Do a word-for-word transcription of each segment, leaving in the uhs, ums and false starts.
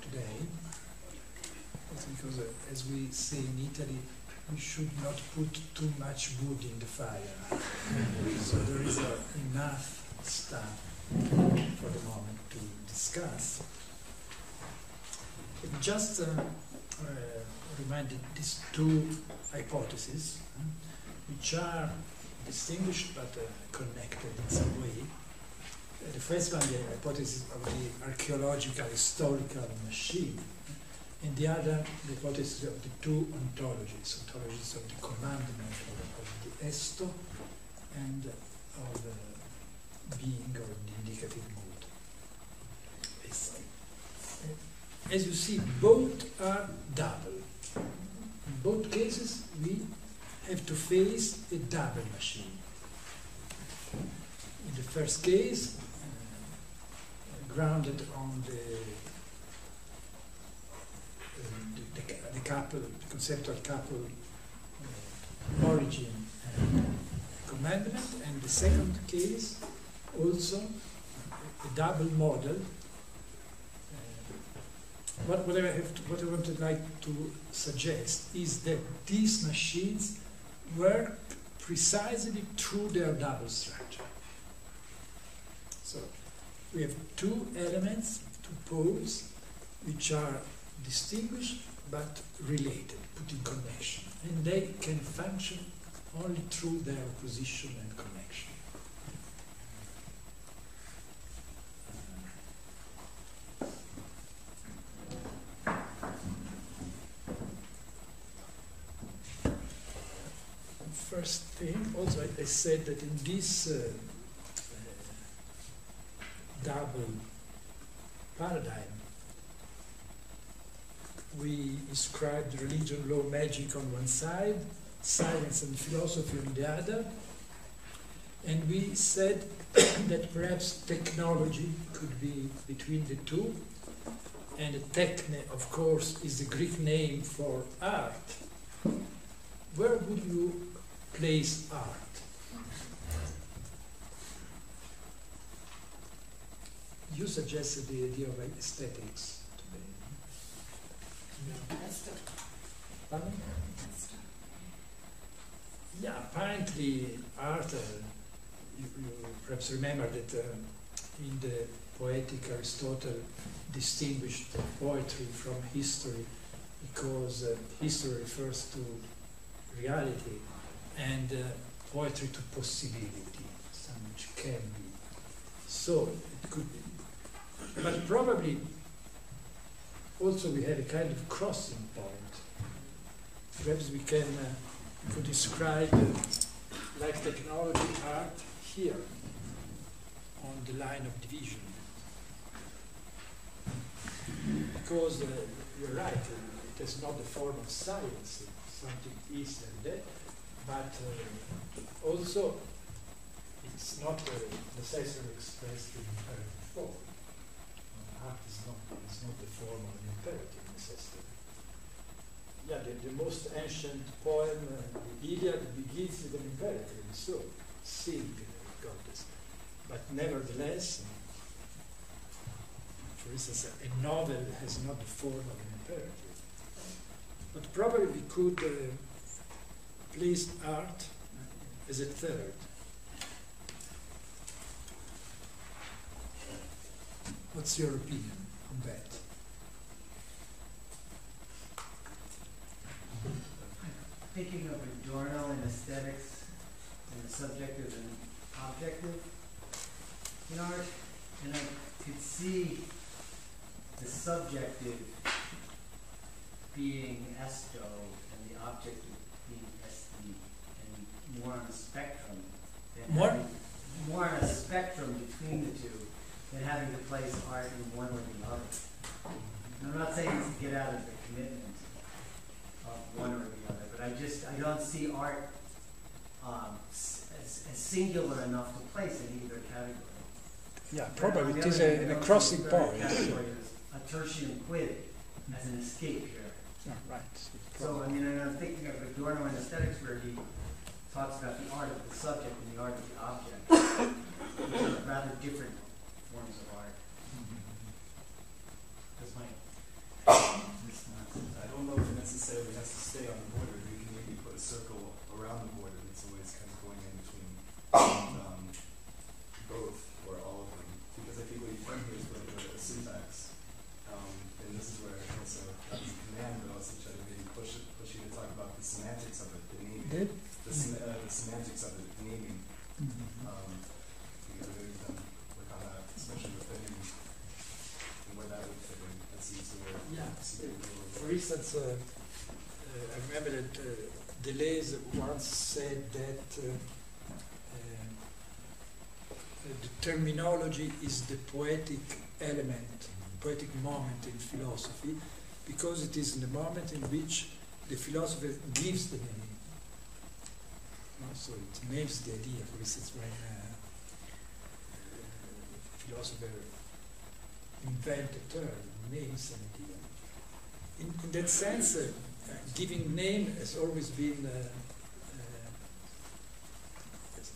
today. That's because, uh, as we say in Italy, we should not put too much wood in the fire. So there is uh, enough stuff for the moment to discuss. It just uh, uh, reminded these two hypotheses, uh, which are distinguished but uh, connected in some way. Uh, the first one, the hypothesis of the archaeological historical machine, and the other, the hypothesis of the two ontologies, ontologies of the commandment of, of the esto and of the uh, being or the indicative mood. It's, uh, as you see, both are double. In both cases, we have to face a double machine. In the first case, uh, grounded on the The, the, the couple, the conceptual couple, uh, origin and commandment, and the second case also a double model. Uh, what, what, I have to, what I would like to suggest is that these machines work precisely through their double structure. So we have two elements, two poles, which are distinguished but related, put in connection, and they can function only through their opposition and connection. First thing, also I, I said that in this uh, uh, double paradigm, we described religion, law, magic on one side, science and philosophy on the other, and we said that perhaps technology could be between the two, and techne, of course, is the Greek name for art. Where would you place art? You suggested the idea of aesthetics. Yeah. yeah, apparently art, uh, you, you perhaps remember that uh, in the Poetic Aristotle distinguished poetry from history because uh, history refers to reality and uh, poetry to possibility, something which can be. So it could be. But probably also we had a kind of crossing point. Perhaps we can uh, we could describe uh, like technology art here on the line of division. Because uh, you're right, it is not a form of science, something is and that, but uh, also it's not uh, necessarily expressed in imperative form. Art is not, it's not the form of an imperative necessity. Yeah, the, the most ancient poem, uh, the Iliad, begins with an imperative, so sing, uh, goddess. But nevertheless, for instance, a novel has not the form of an imperative. But probably we could uh, place art as a third. What's your opinion on that? Thinking of Adorno and aesthetics and the subjective and objective in art, and I could see the subjective being esto and the objective being esti, and more on a spectrum. Than more? Having, more on a spectrum between the two than having to place art in one or the other. And I'm not saying this to get out of the commitment of one or the other, but I just, I don't see art um, as, as singular enough to place in either category. Yeah, probably it is a, a crossing point. A tertium quid as an escape here. Yeah, right. So, I mean, and I'm thinking of Adorno in aesthetics where he talks about the art of the subject and the art of the object, which are rather different forms of art. Mm-hmm. That's my um, both or all of them, because I think what you've done here is really good at syntax, um, and this is where also that's a command, but also try to really push it, push you to talk about the semantics of it, the naming, the, sem uh, the semantics of it, the naming. Mm-hmm. um, because I think you've done work on that, especially with the naming, and where that would fit in. That seems to work. Yeah. For instance, uh, uh, I remember that uh, Deleuze once said that. Uh, The terminology is the poetic element, poetic moment in philosophy, because it is the moment in which the philosopher gives the name. So it names the idea. For instance, when a philosopher invents a term, names an idea. In, in that sense, uh, uh, giving name has always been uh,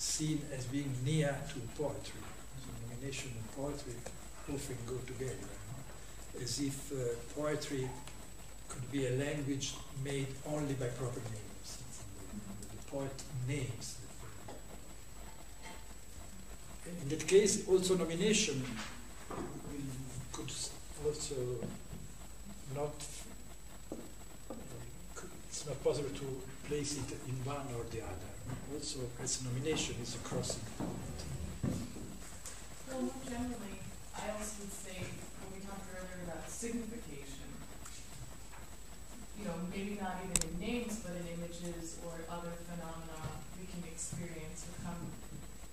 seen as being near to poetry. So nomination and poetry often go together, no? As if uh, poetry could be a language made only by proper names. The, the poet names. In that case, also nomination could also not, it's not possible to place it in one or the other. Also, as nomination is a crossing point. Well, more generally, I also would say when we talked earlier about signification, you know, maybe not even in names, but in images or other phenomena we can experience or come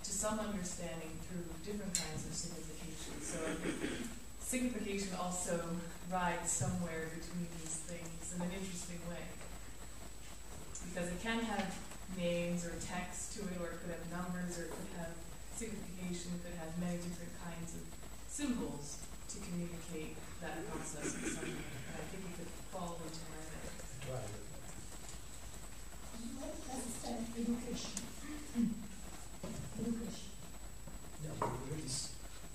to some understanding through different kinds of signification. So I think signification also rides somewhere between these things in an interesting way, because it can have names or text to it, or it could have numbers, or it could have signification, it could have many different kinds of symbols to communicate that process in some way. And I think it could fall into my head. Right. What does that education? Education. Yeah, we really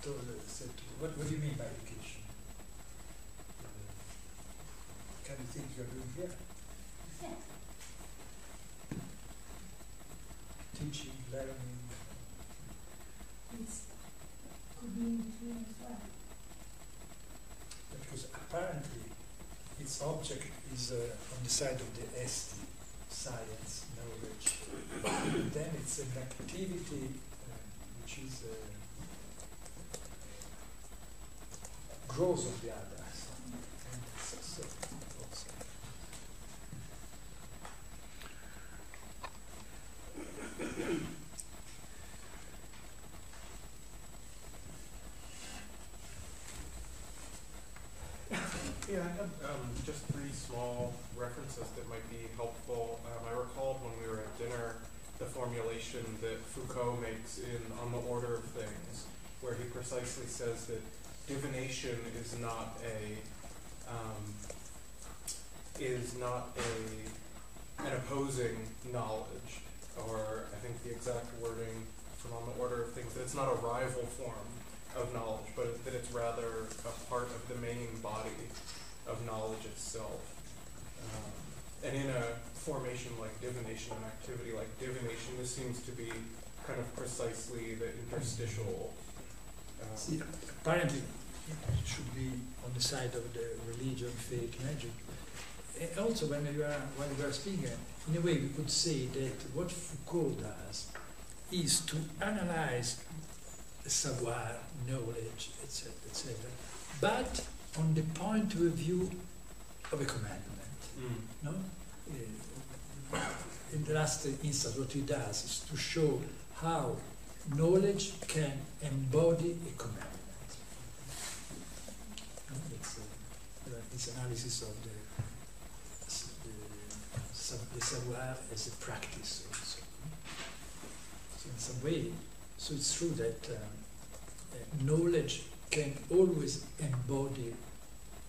told, uh, said, what, what do you mean by education? Uh, can you think you're doing here? Yeah. Teaching, learning. It's could be between as well. Because apparently its object is uh, on the side of the S T, science, knowledge. And then it's an activity uh, which is uh, growth of the other. And so, so, also. Yeah, I had um, just three small references that might be helpful. Um, I recalled when we were at dinner the formulation that Foucault makes in On the Order of Things, where he precisely says that divination is not a um, is not a an opposing knowledge. Or I think the exact wording from On the Order of Things, that it's not a rival form of knowledge, but that it's rather a part of the main body of knowledge itself. Um, and in a formation like divination, an activity like divination, this seems to be kind of precisely the interstitial. Um, See, apparently it should be on the side of the religion, faith, magic. And also, when you are when you are speaking, in a way, we could say that what Foucault does is to analyze savoir, knowledge, et cetera, et cetera, but on the point of view of a commandment. Mm. No, uh, in the last instance, what he does is to show how knowledge can embody a commandment. No? It's, uh, it's analysis of the. The savoir as a practice also. So in some way, so it's true that um, uh, knowledge can always embody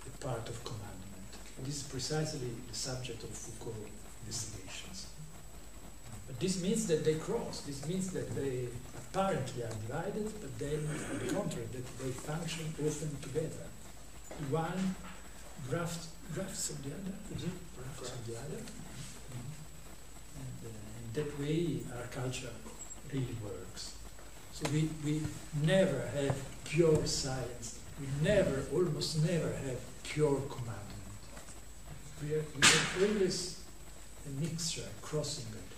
a part of commandment. And this is precisely the subject of Foucault investigations. But this means that they cross, this means that they apparently are divided, but then on the contrary, that they function often together. One grafts, grafts of the other, mm-hmm. grafts of the other. That way, our culture really works. So we, we never have pure science. We never, almost never have pure commandment. We are, we are always a mixture, crossing of the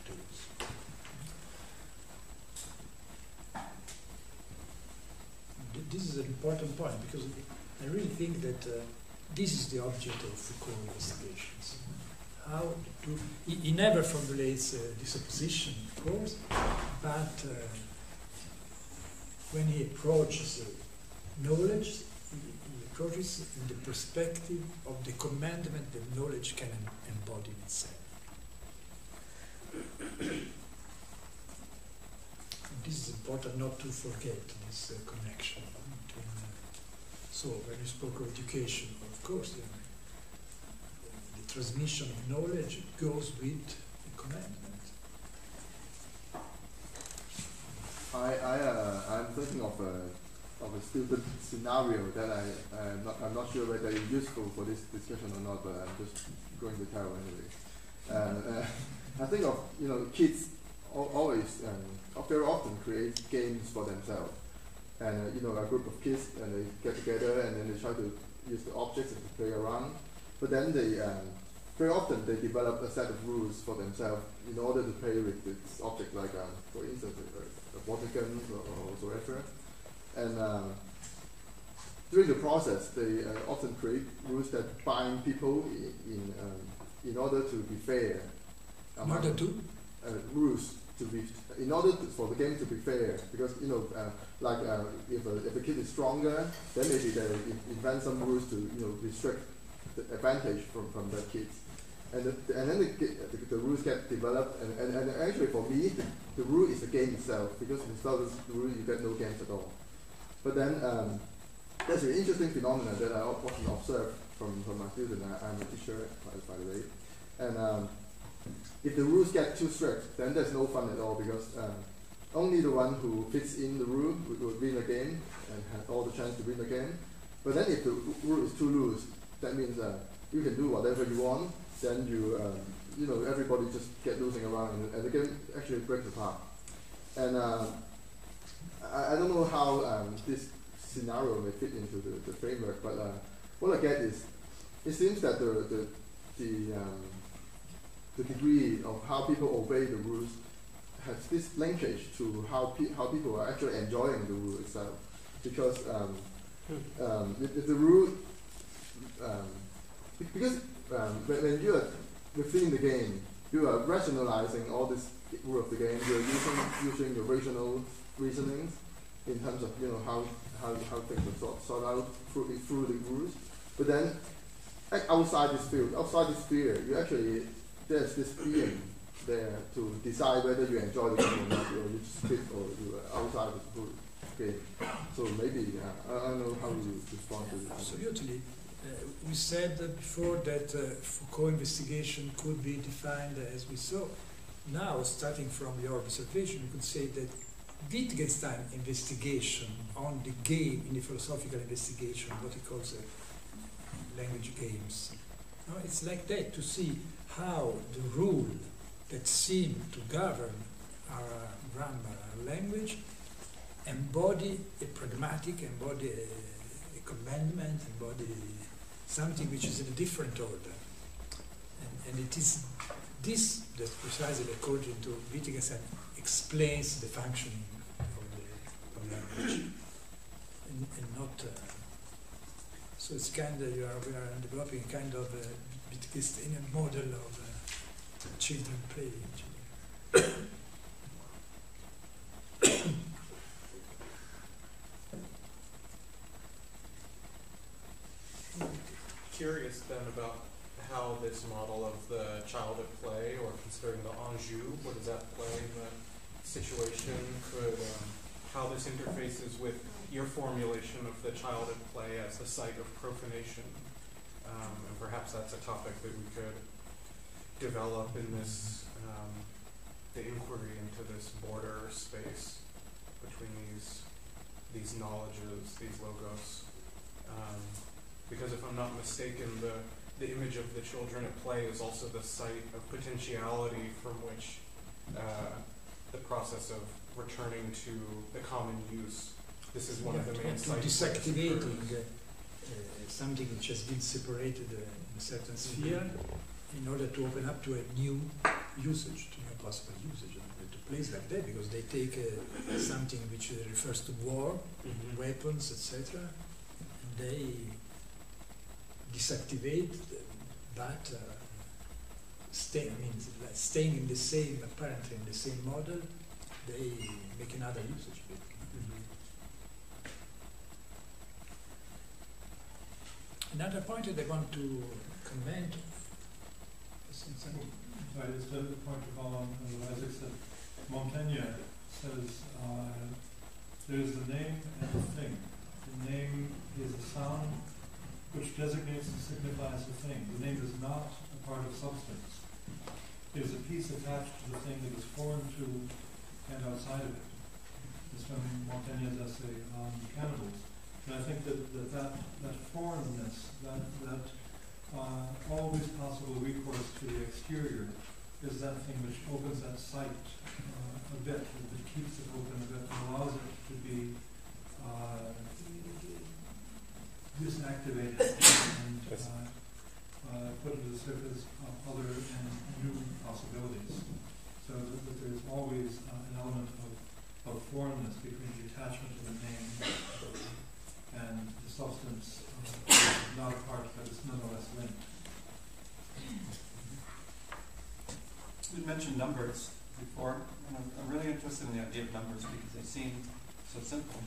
two. This is an important point, because I really think that uh, this is the object of Foucault investigations. How to, he, he never formulates uh, this opposition, of course, but uh, when he approaches uh, knowledge, he, he approaches it in the perspective of the commandment that knowledge can em embody in itself. This is important not to forget this uh, connection between. Uh, so when you spoke of education, of course, uh, the transmission of knowledge goes with the commandment. I, I, uh, I'm thinking of a, of a stupid scenario that I, I'm, not, I'm not sure whether it's useful for this discussion or not, but I'm just going to tell anyway. Uh, uh, I think of, you know, kids al always, um, very often create games for themselves. And, uh, you know, a group of kids, and they get together and then they try to use the objects and play around. But then they, um, very often they develop a set of rules for themselves in order to play with this object, like, um, for instance, a, a water gun or, or whatsoever. And um, during the process, they uh, often create rules that bind people in, in, um, in order to be fair. In order to? Uh, rules to be, in order to, for the game to be fair. Because, you know, uh, like uh, if, a, if a kid is stronger, then maybe they invent some rules to, you know, restrict advantage from, from the kids, and, the, and then the, the, the rules get developed, and, and, and actually for me, the, the rule is the game itself, because without the rule you get no games at all. But then, um, that's an interesting phenomenon that I often observe from, from my students. I, I'm a teacher, by the way, and um, if the rules get too strict, then there's no fun at all, because um, only the one who fits in the rule will win the game, and has all the chance to win the game. But then if the rule is too loose, that means uh, you can do whatever you want. Then you, um, you know, everybody just get losing around, and the game actually breaks apart. And uh, I, I don't know how um, this scenario may fit into the, the framework, but uh, what I get is, it seems that the the the, um, the degree of how people obey the rules has this linkage to how pe how people are actually enjoying the rule itself, because um, um, if, if the rule Um, because um, when, when you are within the game, you are rationalizing all this rule of the game. You are using using your rational reasonings in terms of, you know, how how, how things are sort, sort out through, through the rules. But then outside this field, outside this sphere, you actually there's this being there to decide whether you enjoy the game or not, or you just fit, or you are outside of the game. So maybe uh, I don't know how you respond to this. Absolutely. Uh, we said uh, before that uh, Foucault investigation could be defined uh, as we saw. Now, starting from your observation, you could say that Wittgenstein investigation on the game, in the philosophical investigation, what he calls uh, language games. No, it's like that, to see how the rule that seem to govern our grammar, our language, embody a pragmatic, embody a, a commandment, embody something which is in a different order. And, and it is this that precisely, according to Wittgenstein, explains the functioning of the of language, and, and not... Uh, so it's kind of, you are, we are developing a kind of uh, Wittgensteinian model of uh, children playing. Curious then about how this model of the child at play, or considering the enjeu, what does that play in the situation, could, um, how this interfaces with your formulation of the child at play as the site of profanation. Um, and perhaps that's a topic that we could develop in this, um, the inquiry into this border space between these, these knowledges, these logos. Um, Because if I'm not mistaken, the, the image of the children at play is also the site of potentiality from which uh, the process of returning to the common use. This is one yeah, of the main to, to desactivating uh, something which has been separated uh, in a certain sphere mm-hmm. in order to open up to a new usage, to new possible usage, and to place like that, because they take uh, something which refers to war, mm-hmm. weapons, et cetera, and they desactivate, but uh, stay, I mean, staying in the same, apparently in the same model, they make another usage of it. Another point that I want to comment. Sorry, it's the point to follow on what Isaac said. Montaigne says uh, there is the name and the thing. The name is a sound which designates and signifies the thing. The name is not a part of substance. It is a piece attached to the thing that is foreign to and outside of it. It's from Montaigne's essay on cannibals. And I think that that, that, that foreignness, that, that uh, always possible recourse to the exterior is that thing which opens that sight uh, a bit, that keeps it open a bit, allows it to be uh, disactivated and uh, uh, put into the surface of other and new possibilities. So that, that there's always uh, an element of, of foreignness between the attachment to the name and the substance uh, is not a part, but it's nonetheless linked. You mentioned numbers before, and I'm, I'm really interested in the idea of numbers because they seem so simple,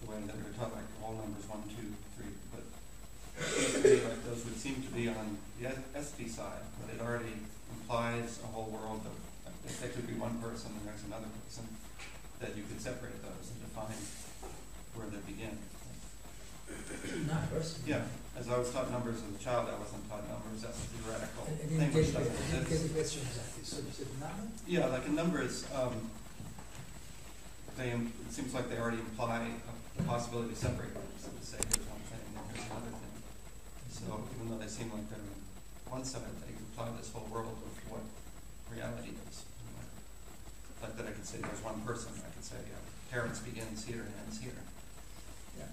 the way that we were taught, like all numbers, one, two, three, but like those would seem to be on the S P side, but it already implies a whole world of, like, there could be one person and there's another person, that you could separate those and define where they begin. Numbers? Yeah. As I was taught numbers as a child, I wasn't taught numbers. That's a theoretical I didn't thing which doesn't exist. I didn't get the question exactly. So you said number? Yeah, like in numbers, um, they im it seems like they already imply a possibility to separate them. So to say here's one thing and here's another thing. So even though they seem like they're on one side, they imply this whole world of what reality is. Like that I could say there's one person. I could say yeah, parents begins here and ends here. Yeah,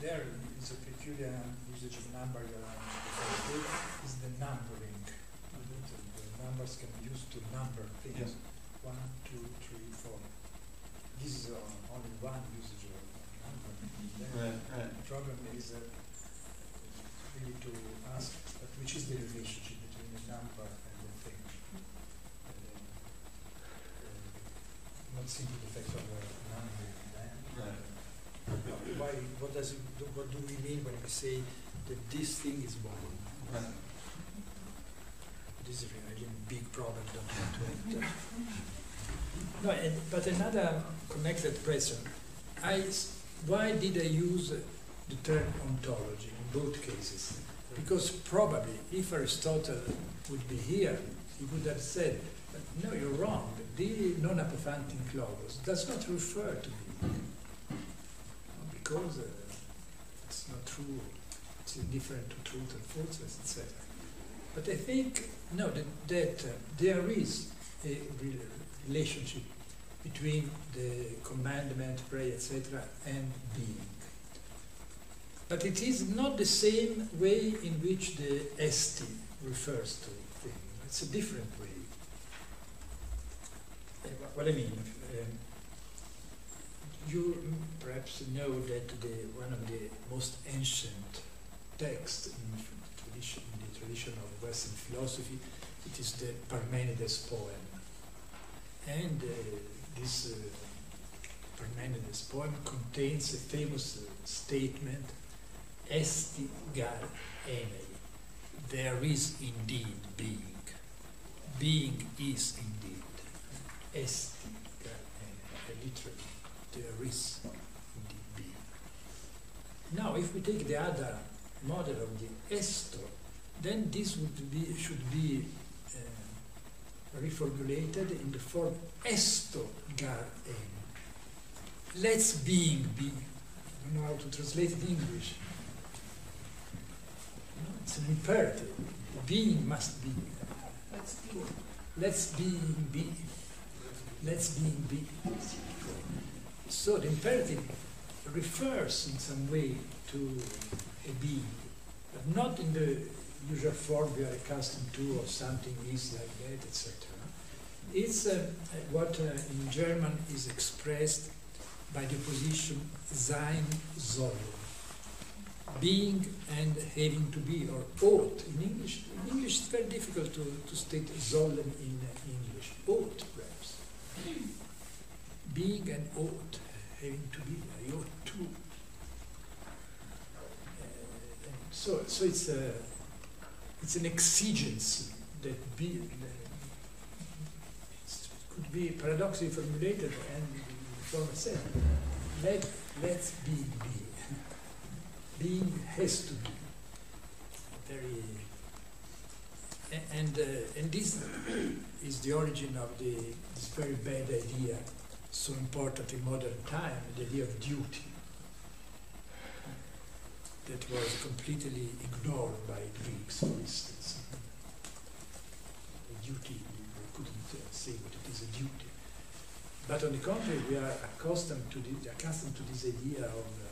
there is a peculiar usage of number that I referred to, is the numbering. Mm-hmm. So the numbers can be used to number things. Yeah. One, two, three, four. This is uh, only one usage of number. Right, right. The problem is uh, really to ask, but which is the relationship between the number and the thing? And, uh, not simply the fact of uh, numbering. Eh? Right. Why, what, does it, what do we mean when we say that this thing is born? Right. This is really a big problem, don't want to enter. No, and, but another connected question. I, why did I use the term ontology in both cases? Because probably, if Aristotle would be here, he would have said, no, you're wrong, the non-apophantic logos does not refer to me. Because uh, it's not true, it's indifferent to truth and falseness, et cetera. But I think, no, that, that uh, there is a relationship between the commandment, prayer, et cetera, and being. But it is not the same way in which the S T refers to things. It's a different way. Uh, what I mean. Uh, You perhaps know that the, one of the most ancient texts in the tradition, in the tradition of Western philosophy, it is the Parmenides poem. And uh, this uh, Parmenides poem contains a famous uh, statement, esti gar enei, there is indeed being. Being is indeed. Esti gar enei, literally. There is indeed being. Now, if we take the other model of the esto, then this would be, should be uh, reformulated in the form esto gar en. Let's being be. I don't know how to translate it in English. No, it's an imperative. Being must be. Let's be. Let's being be. let's be in being. So the imperative refers in some way to a being, but not in the usual form we are accustomed to, or something is like that, et cetera. It's uh, what uh, in German is expressed by the position sein soll, being and having to be, or ought in English. In English it's very difficult to, to state soll in uh, English, ought perhaps. Being and ought, having to be, I ought to. Uh, so so it's, a, it's an exigency that be, could be paradoxically formulated and Thomas said, Let, let's be being. Being has to be. Very, and, uh, and this is the origin of the, this very bad idea, so important in modern time, the idea of duty, that was completely ignored by Greeks, for instance. The duty, we couldn't uh, say what it is, a duty. But on the contrary, we are accustomed to the, accustomed to this idea of uh,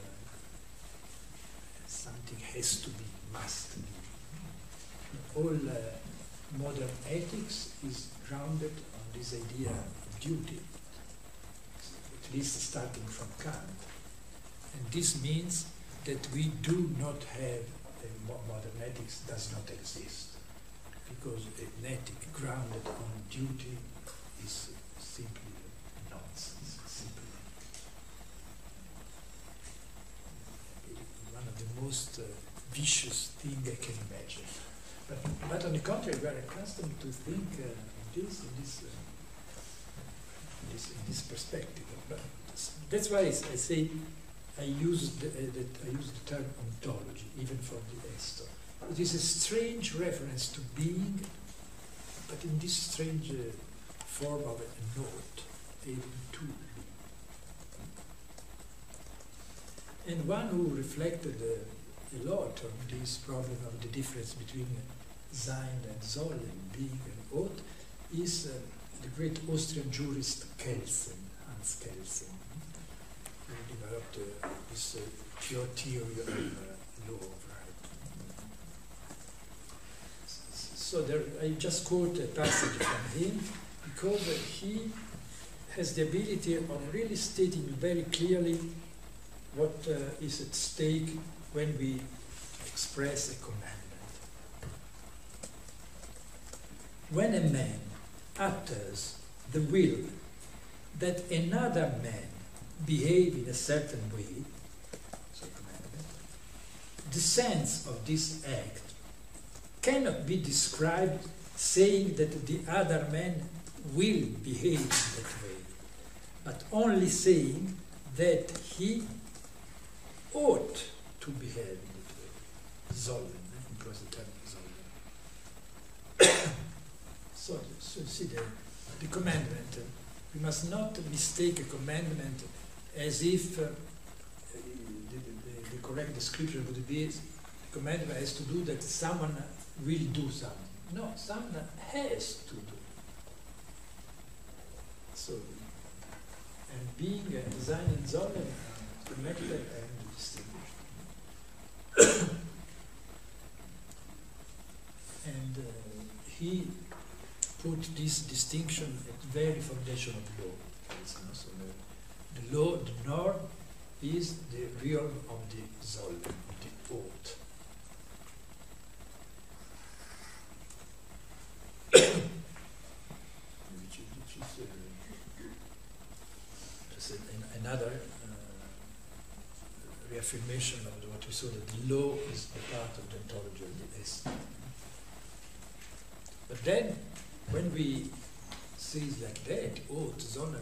something has to be, must be. All uh, modern ethics is grounded on this idea of duty, at least starting from Kant. And this means that we do not have, uh, modern ethics does not exist, because an ethic grounded on duty is simply nonsense. The most uh, vicious thing I can imagine. But, but on the contrary, we are accustomed to think uh, this, in this, uh, this in this perspective. But that's why I say I use the, uh, that I use the term ontology, even for the Estor. It is a strange reference to being, but in this strange uh, form of a note, a tool. And one who reflected uh, a lot on this problem of the difference between sein and soll, and being and ought, is uh, the great Austrian jurist Kelsen, Hans Kelsen, who developed uh, this uh, pure theory of uh, law of right. So there, I just quote a passage from him, because uh, he has the ability of really stating very clearly what uh, is at stake when we express a commandment. When a man utters the will that another man behave in a certain way, so commandment, the sense of this act cannot be described saying that the other man will behave that way, but only saying that he ought to be held in that way. Sollen, because the term is sollen. So, so you see the, the commandment. We must not mistake a commandment as if uh, the, the, the correct description would be the commandment has to do that someone will do something. No, someone has to do. So, and being a design and sollen are connected and distinguished. And uh, he put this distinction at the very foundation of law. So the, the law, the norm, is the realm of the soll, the ought. Which is, which is uh, just an, another affirmation of what we saw, that the law is a part of the ontology of the essence. But then, when we say it like that, oh, to Zoller,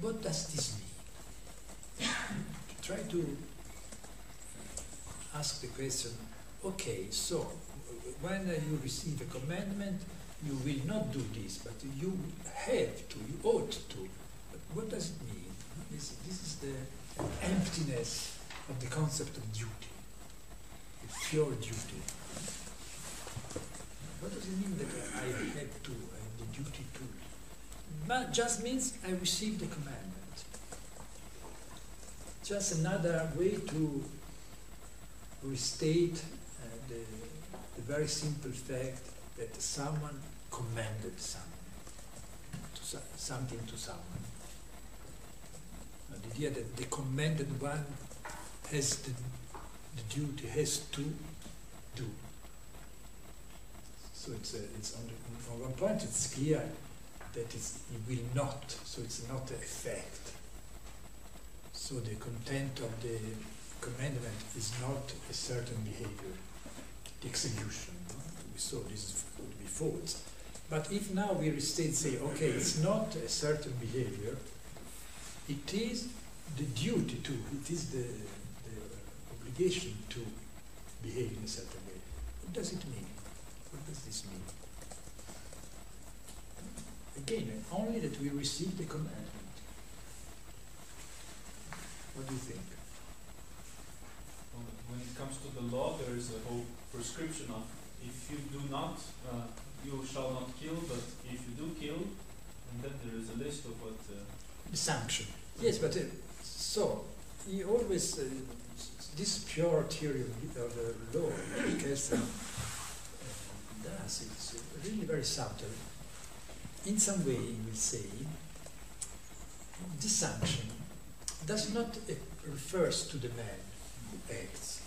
what does this mean? To try to ask the question, okay, so when you receive a commandment, you will not do this, but you have to, you ought to. But what does it mean? This, this is the emptiness of the concept of duty, the pure duty. What does it mean that I have to, I have the duty to? but just means I received the commandment. Just another way to restate uh, the, the very simple fact that someone commanded someone, to so something to someone. Now, the idea that the commanded one has the, the duty, has to do. So it's, uh, it's on the, from one point it's clear that it's, it will not, so it's not a fact. So the content of the commandment is not a certain behavior, the execution. We saw this would be false. But if now we restate, say, okay, it's not a certain behavior, it is the duty to, it is the, the obligation to behave in a certain way. What does it mean? What does this mean? Again, only that we receive the commandment. What do you think? Well, when it comes to the law, there is a whole prescription of if you do not, uh, you shall not kill, but if you do kill, and then there is a list of what... Uh, the sanction. Yes, but uh, so, he always, uh, this pure theory of the law, Kelsen does, it's really very subtle. In some way, he will say, this sanction does not uh, refers to the man who acts.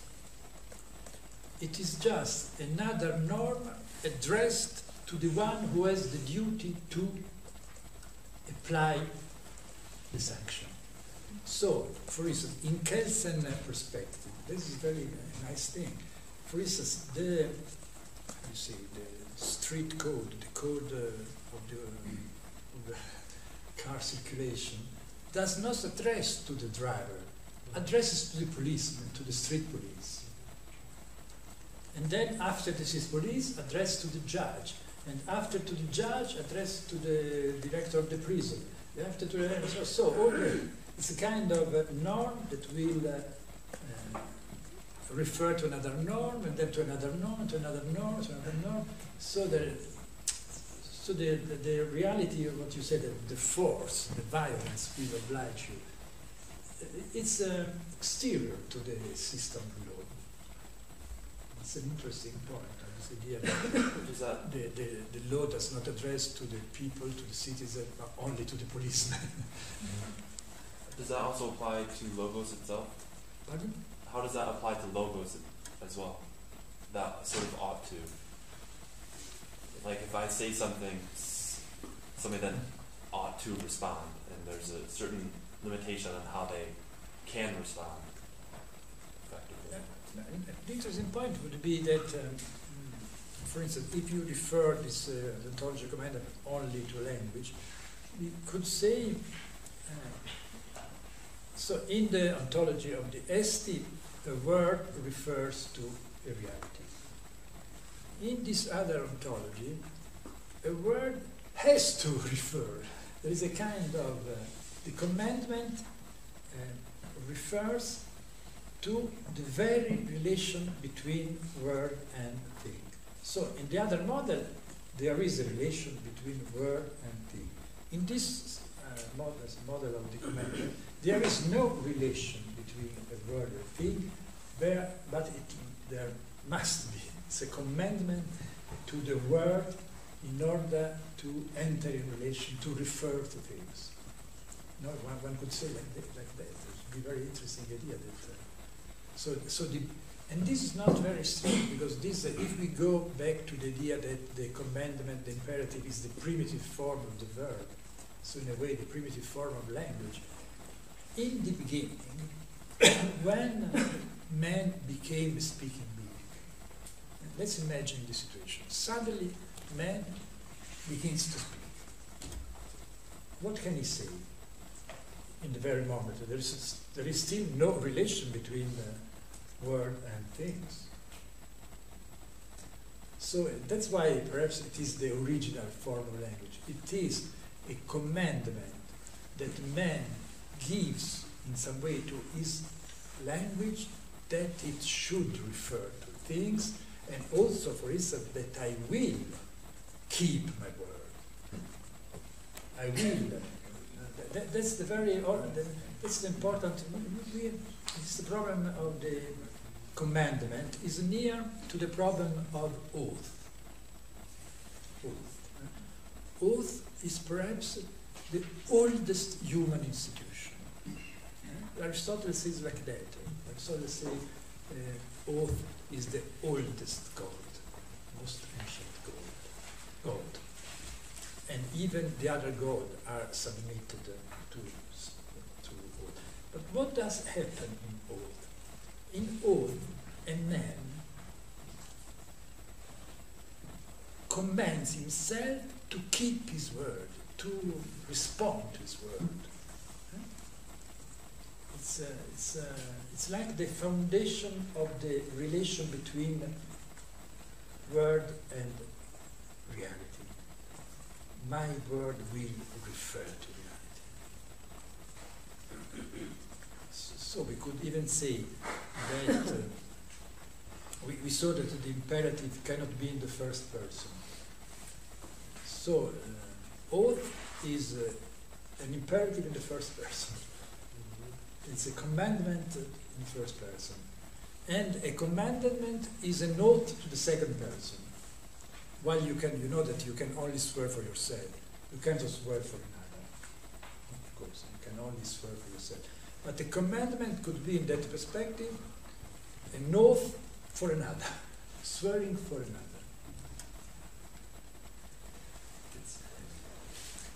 It is just another norm addressed to the one who has the duty to apply the sanction. So, for instance, in Kelsen perspective, this is very uh, nice thing. For instance, the you see the street code, the code uh, of, the, uh, of the car circulation, does not address to the driver, addresses to the policeman, to the street police. And then after this is police, address to the judge. And after to the judge, address to the director of the prison. After to the, so, so okay, it's a kind of a norm that will uh, uh, refer to another norm, and then to another norm, to another norm, to another norm. So the, so the, the, the reality of what you said, the force, the violence will oblige you, it's uh, exterior to the system below. It's an interesting point, this idea that the, the, the law does not address to the people, to the citizens, but only to the policemen. Does that also apply to logos itself? Pardon? How does that apply to logos as well? That sort of ought to. Like if I say something, somebody then ought to respond, and there's a certain limitation on how they can respond. The interesting point would be that, um, for instance, if you refer this uh, ontological commandment only to language, we could say, uh, so in the ontology of the esti, the word refers to a reality. In this other ontology, a word has to refer. There is a kind of, uh, the commandment uh, refers to the very relation between word and thing. So in the other model, there is a relation between word and thing. In this uh, model, model of the commandment, there is no relation between a word and thing, there, but it, there must be. It's a commandment to the word in order to enter in relation, to refer to things. No, one, one could say like that. Like that. It would be a very interesting idea that. Uh, So, so the, and this is not very strict, because this, uh, if we go back to the idea that the commandment, the imperative, is the primitive form of the verb, so in a way the primitive form of language, in the beginning, when man became a speaking being, let's imagine the situation. Suddenly, man begins to speak. What can he say? In the very moment, there is, there is still no relation between uh, word and things. So uh, that's why perhaps it is the original form of language. It is a commandment that man gives in some way to his language, that it should refer to things, and also, for instance, that I will keep my word. I will. That, that's the very that's the important. It's the problem of the commandment is near to the problem of oath. Oath, oath is perhaps the oldest human institution. Aristotle says like that. Aristotle says uh, oath is the oldest code, most ancient code. code. And even the other gods are submitted to, to oath. But what does happen in oath? In oath, a man commands himself to keep his word, to respond to his word. It's, uh, it's, uh, it's like the foundation of the relation between word and reality. My word will refer to reality. So we could even say that uh, we, we saw that the imperative cannot be in the first person. So uh, oath is uh, an imperative in the first person. It's a commandment in the first person. And a commandment is an oath to the second person. While you can, you know that you can only swear for yourself. You can't swear for another. Of course, you can only swear for yourself. But the commandment could be, in that perspective, an oath for another, swearing for another. It's,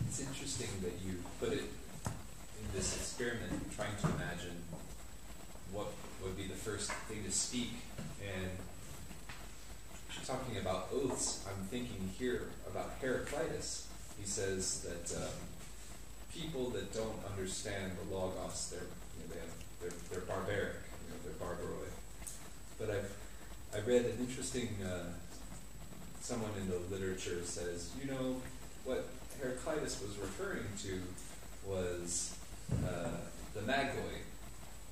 it's interesting that you put it in this experiment, trying to imagine what would be the first thing to speak. And talking about oaths, I'm thinking here about Heraclitus. He says that um, people that don't understand the logos, they're you know, they have, they're they're barbaric, you know, they're barbaroi. But I've I read an interesting uh, someone in the literature says, you know, what Heraclitus was referring to was uh, the Magoi,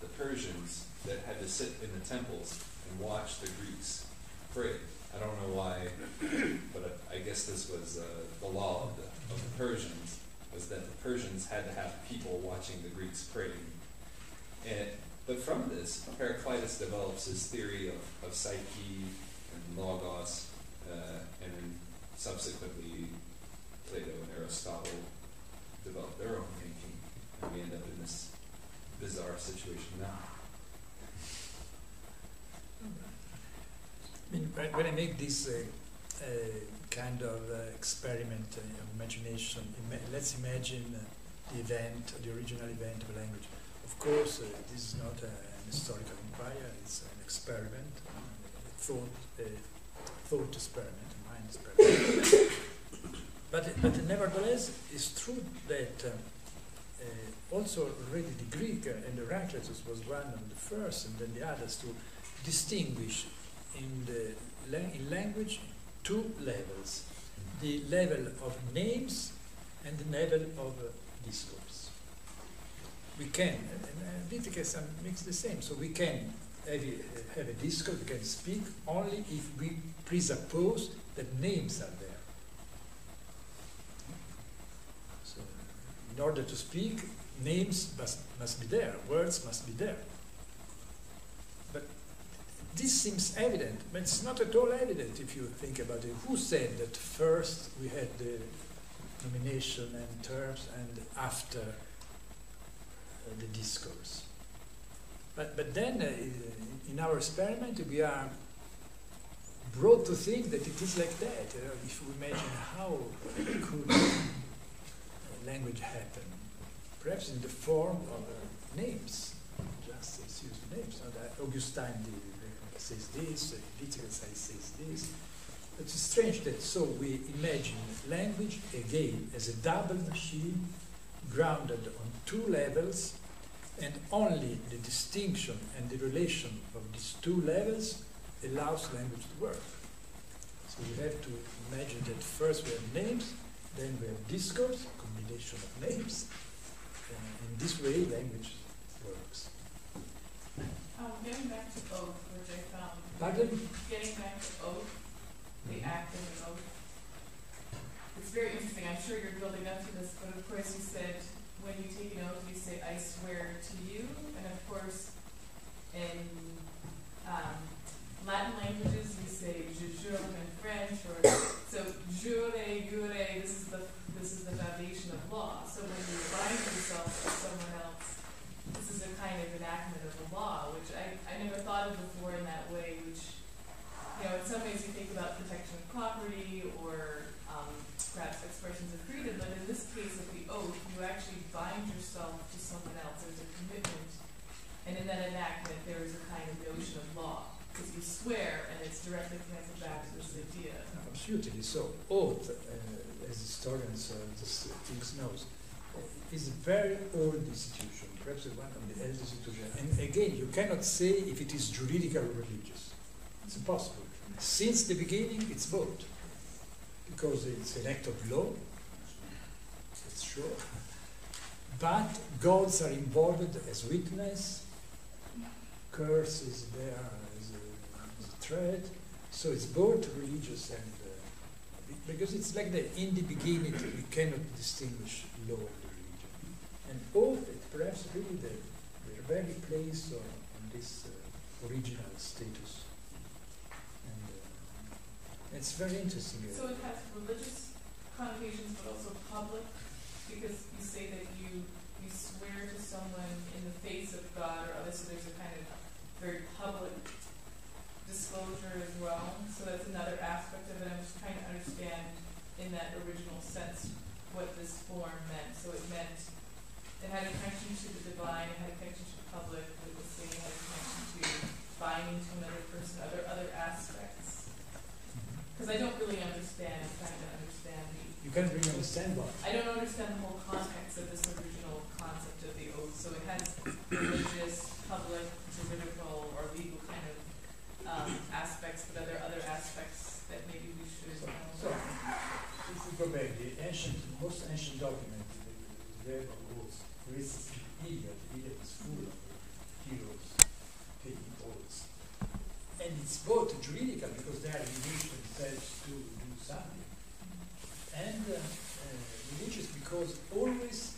the Persians that had to sit in the temples and watch the Greeks pray. I don't know why, but I guess this was uh, the law of the, of the Persians, was that the Persians had to have people watching the Greeks praying. And, but from this, Heraclitus develops his theory of, of psyche and logos, uh, and then subsequently Plato and Aristotle develop their own thinking, and we end up in this bizarre situation now. I mean, when I make this uh, uh, kind of uh, experiment of uh, imagination, ima let's imagine uh, the event, the original event of language. Of course, uh, this is not uh, an historical empire, it's an experiment, a thought, a thought experiment, a mind experiment. but, but nevertheless, it's true that um, uh, also already the Greek uh, and the Heraclitus was one of the first, and then the others, to distinguish in the in language two levels: the level of names and the level of uh, discourse. We can, and Leviticus uh, makes the same, so we can have a, have a discourse, we can speak only if we presuppose that names are there. So in order to speak, names must, must be there, words must be there. This seems evident, but it's not at all evident if you think about it. Who said that first we had the nomination and terms and after uh, the discourse? But, but then uh, in our experiment we are brought to think that it is like that. Uh, if we imagine how could uh, language happen, perhaps in the form of uh, names, just its use of names. Not that Augustine did. Says this, Wittgenstein says this. It's strange that so we imagine language again as a double machine grounded on two levels, and only the distinction and the relation of these two levels allows language to work. So we have to imagine that first we have names, then we have discourse, a combination of names, and in this way language works. Um, getting back to oath, which I found. Pardon? Getting back to oath, the mm-hmm. act of an oath. it's very interesting. I'm sure you're building up to this, but of course you said, when you take an oath, you say, I swear to you. And of course, in um, Latin languages, you say, je jure in French, or so jure, jure, this is the this is the foundation of law. So when you bind yourself to someone else, this is a kind of enactment of the law, which I, I never thought of before in that way, which, you know, in some ways you think about protection of property or um, perhaps expressions of freedom, but in this case of the oath, you actually bind yourself to someone else. There's a commitment, and in that enactment there is a kind of notion of law, because you swear and it's directly connected back to this idea. Absolutely. So oath, uh, as historians uh, this things knows, is a very old institution, perhaps one of the eldest institutions. And again, you cannot say if it is juridical or religious. It's impossible. Since the beginning, it's both. Because it's an act of law, that's sure. But gods are involved as witness, curse is there as a, as a threat. So it's both religious and, uh, because it's like that. In the beginning, we cannot distinguish law and religion. And oath, perhaps really the, the very place on, on this uh, original status. It's very interesting. So it has religious connotations, but also public, because you say that you you swear to someone in the face of God or others, so there's a kind of very public disclosure as well. So that's another aspect of it. I'm just trying to understand in that original sense what this form meant. So it meant it had a connection to the divine, it had a connection to the public, it was saying it had a connection to binding to another person, other other aspects. Because I don't really understand, I'm trying to understand the... You can't really understand what? I don't understand the whole context of this original concept of the oath. So it has religious, public, juridical, or legal kind of um, aspects, but are there other aspects that maybe we should... So, so if we go back, the ancient, most ancient document, the web of oaths, for instance, the Iliad, the Iliad is full of heroes taking oaths. And it's both juridical, because they are engaged themselves to do something, and uh, uh, religious, because always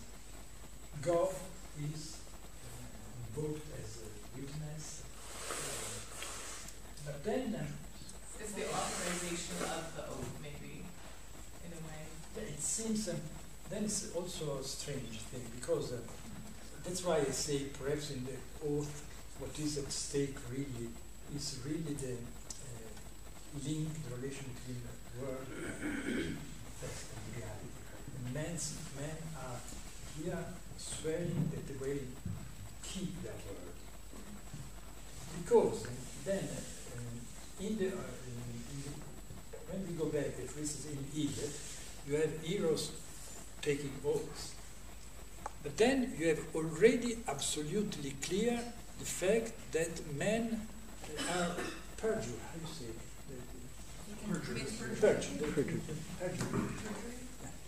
God is uh, invoked as a witness. Uh, but then... Uh, it's the authorization of the oath, maybe, in a way. It seems... Uh, then it's also a strange thing, because uh, that's why I say perhaps in the oath what is at stake really is really the uh, link, the relation between the world and reality. And men's, men are here swearing that they will keep their word. Because then, uh, in the, uh, in the, when we go back, for instance, in Egypt, you have heroes taking oaths. But then you have already absolutely clear the fact that men are perjured. How do you say it? Perjured. Perjured. Perjured. Perjured.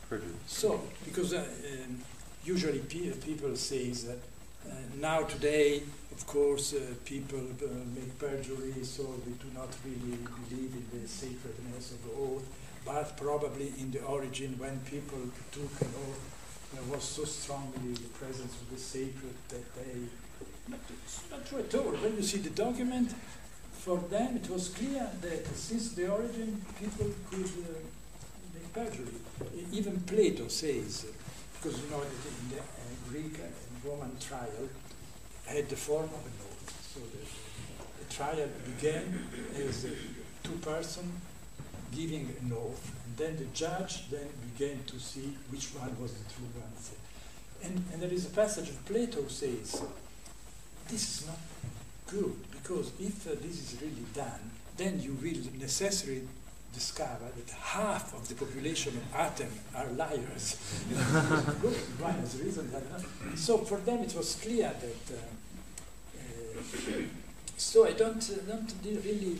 Perjured. So, because uh, um, usually pe people say that uh, now today, of course, uh, people uh, make perjury, so we do not really believe in the sacredness of the oath. But probably in the origin, when people took an oath, there was so strongly the presence of the sacred that they. But it's not true at all. When you see the document, for them it was clear that since the origin, people could uh, make perjury. Even Plato says, because you know that in the uh, Greek and Roman trial had the form of an oath. So the, the trial began as uh, two persons giving an oath, and then the judge then began to see which one was the true one. And, and there is a passage of Plato says, this is not good, because if uh, this is really done, then you will necessarily discover that half of the population of Athens are liars. Good, one has reason that not. So for them it was clear that. Uh, uh, so I don't uh, don't really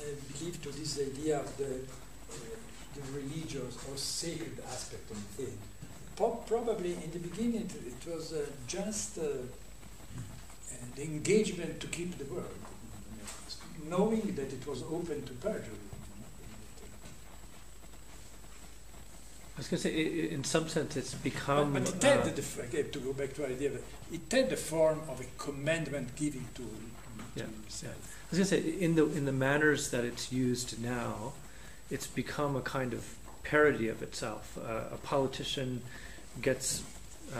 uh, believe to this idea of the, uh, the religious or sacred aspect of the thing. Po probably in the beginning it, it was uh, just. Uh, the engagement to keep the word, knowing that it was open to perjury. I was going to say, in some sense, it's become... But, but it had, uh, the, again, to go back to our idea, it had the form of a commandment giving to, yeah, to himself. I was going to say, in the, in the manners that it's used now, it's become a kind of parody of itself. Uh, a politician gets uh,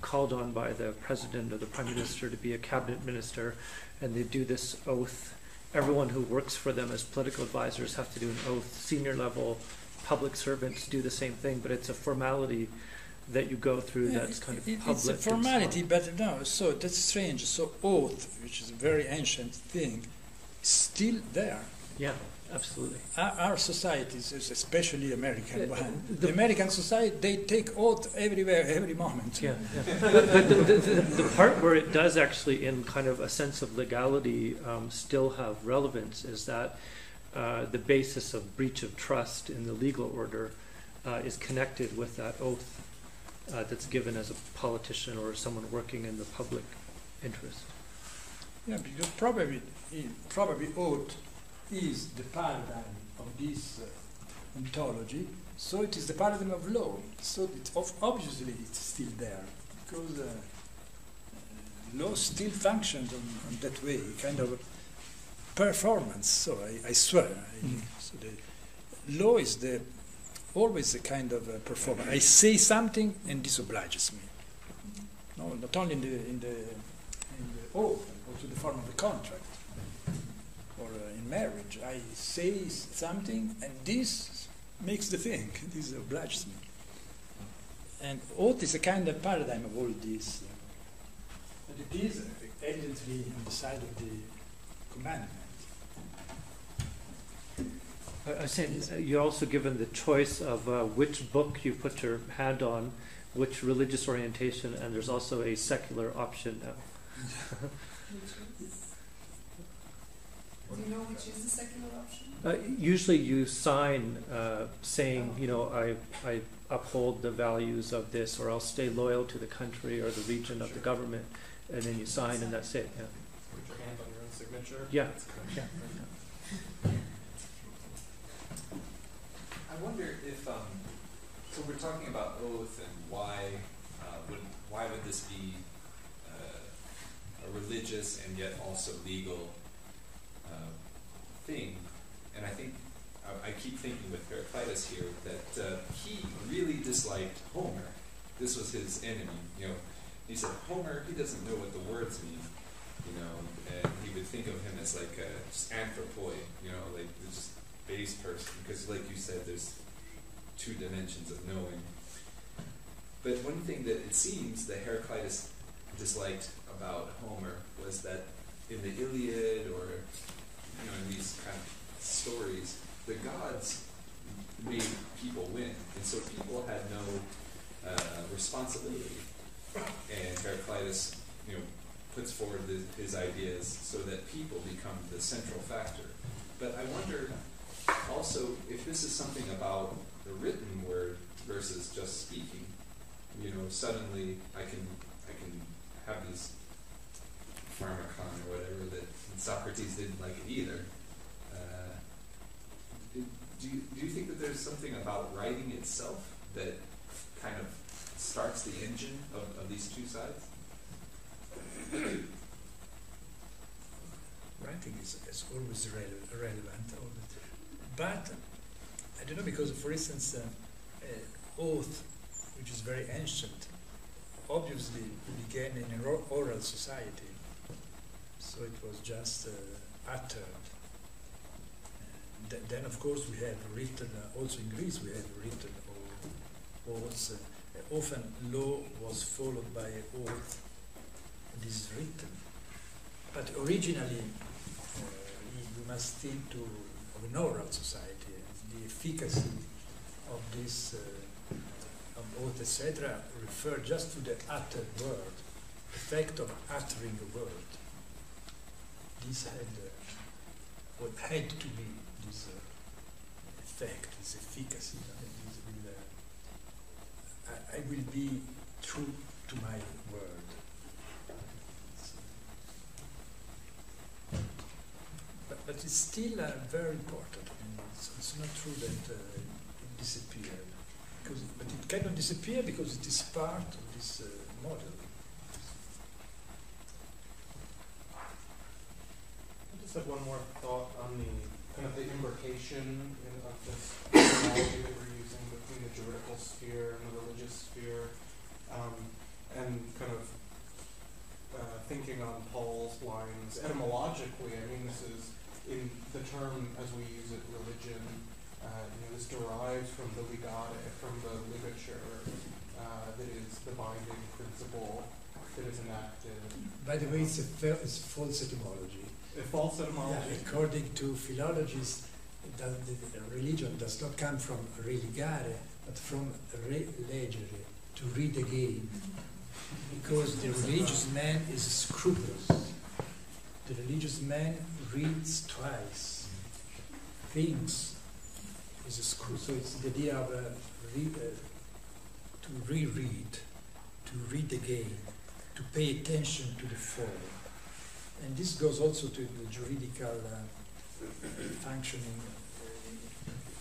called on by the president or the prime minister to be a cabinet minister, and they do this oath. Everyone who works for them as political advisors have to do an oath. Senior level public servants do the same thing, but it's a formality that you go through, yeah, that's kind it, of public. It's a formality, but no, so that's strange. So oath, which is a very ancient thing, is still there. Yeah, absolutely. Our, our societies, especially American the, one, the, the American society, they take oath everywhere, every moment. Yeah, yeah. But, but the, the, the, the part where it does actually, in kind of a sense of legality, um, still have relevance is that uh, the basis of breach of trust in the legal order uh, is connected with that oath Uh, that's given as a politician or someone working in the public interest. Yeah, because probably, probably oath is the paradigm of this uh, ontology, so it is the paradigm of law. So it's of, obviously it's still there, because uh, law still functions on, on that way, kind of performance, so I, I swear. Mm-hmm. I, so the law is the always a kind of uh, performance. I say something and this obliges me. No, not only in the in the, in the oath, also the form of the contract or uh, in marriage. I say something and this makes the thing. This obliges me. And oath is a kind of paradigm of all this. But it is evidently on the side of the commandment. I was saying, you're also given the choice of uh, which book you put your hand on, which religious orientation, and there's also a secular option now. Do you know which is the secular option? Uh, usually you sign uh, saying, you know, I, I uphold the values of this, or I'll stay loyal to the country or the region of the government, and then you sign and that's it. Yeah. Put your hand on your own signature? Yeah. Yeah. Yeah. I wonder if, um, so we're talking about oath and why uh, would why would this be uh, a religious and yet also legal uh, thing? And I think, I, I keep thinking with Heraclitus here that uh, he really disliked Homer. This was his enemy. You know, he said, Homer, he doesn't know what the words mean, you know, and he would think of him as like a, just anthropoid, you know, like just base person, because like you said, there's two dimensions of knowing. But one thing that it seems that Heraclitus disliked about Homer was that in the Iliad or, you know, in these kind of stories, the gods made people win, and so people had no uh, responsibility. And Heraclitus, you know, puts forward the, his ideas so that people become the central factor. But I wonder also, if this is something about the written word versus just speaking, you know, suddenly I can I can have these pharmacon or whatever that Socrates didn't like it either. Uh, do you, do you think that there's something about writing itself that kind of starts the engine of, of these two sides? Writing is, is always rele relevant. Always. But I don't know, because, for instance, uh, uh, oath, which is very ancient, obviously began in an oral society, so it was just uh, uttered. And th then, of course, we have written, uh, also in Greece, we have written oaths. Uh, often law was followed by an oath, and this is written. But originally, uh, we must think to an oral society, and the efficacy of this uh, of oath, et cetera, refer just to the uttered word, effect of uttering a word. This had uh, what had to be this uh, effect, this efficacy. This will, uh, I, I will be true to my word. But it's still uh, very important. I mean, it's, it's not true that uh, it disappeared. because, but it cannot disappear because it is part of this uh, model. I just have one more thought on the kind of the imbrication in, of this terminology that we're using between the juridical sphere and the religious sphere, um, and kind of uh, thinking on Paul's lines etymologically. I mean, this is in the term as we use it, religion. Uh, you know, this derives from the ligare, from the ligature, uh, that is the binding principle that is enacted. By the way, it's a, fa it's a false etymology. A false etymology. Yeah, according to philologists, the, the religion does not come from religare, but from relegere, to read again, because the religious man is scrupulous. The religious man reads twice, thinks. So it's the idea of uh, re uh, to reread, to read again, to pay attention to the form. And this goes also to the juridical uh, functioning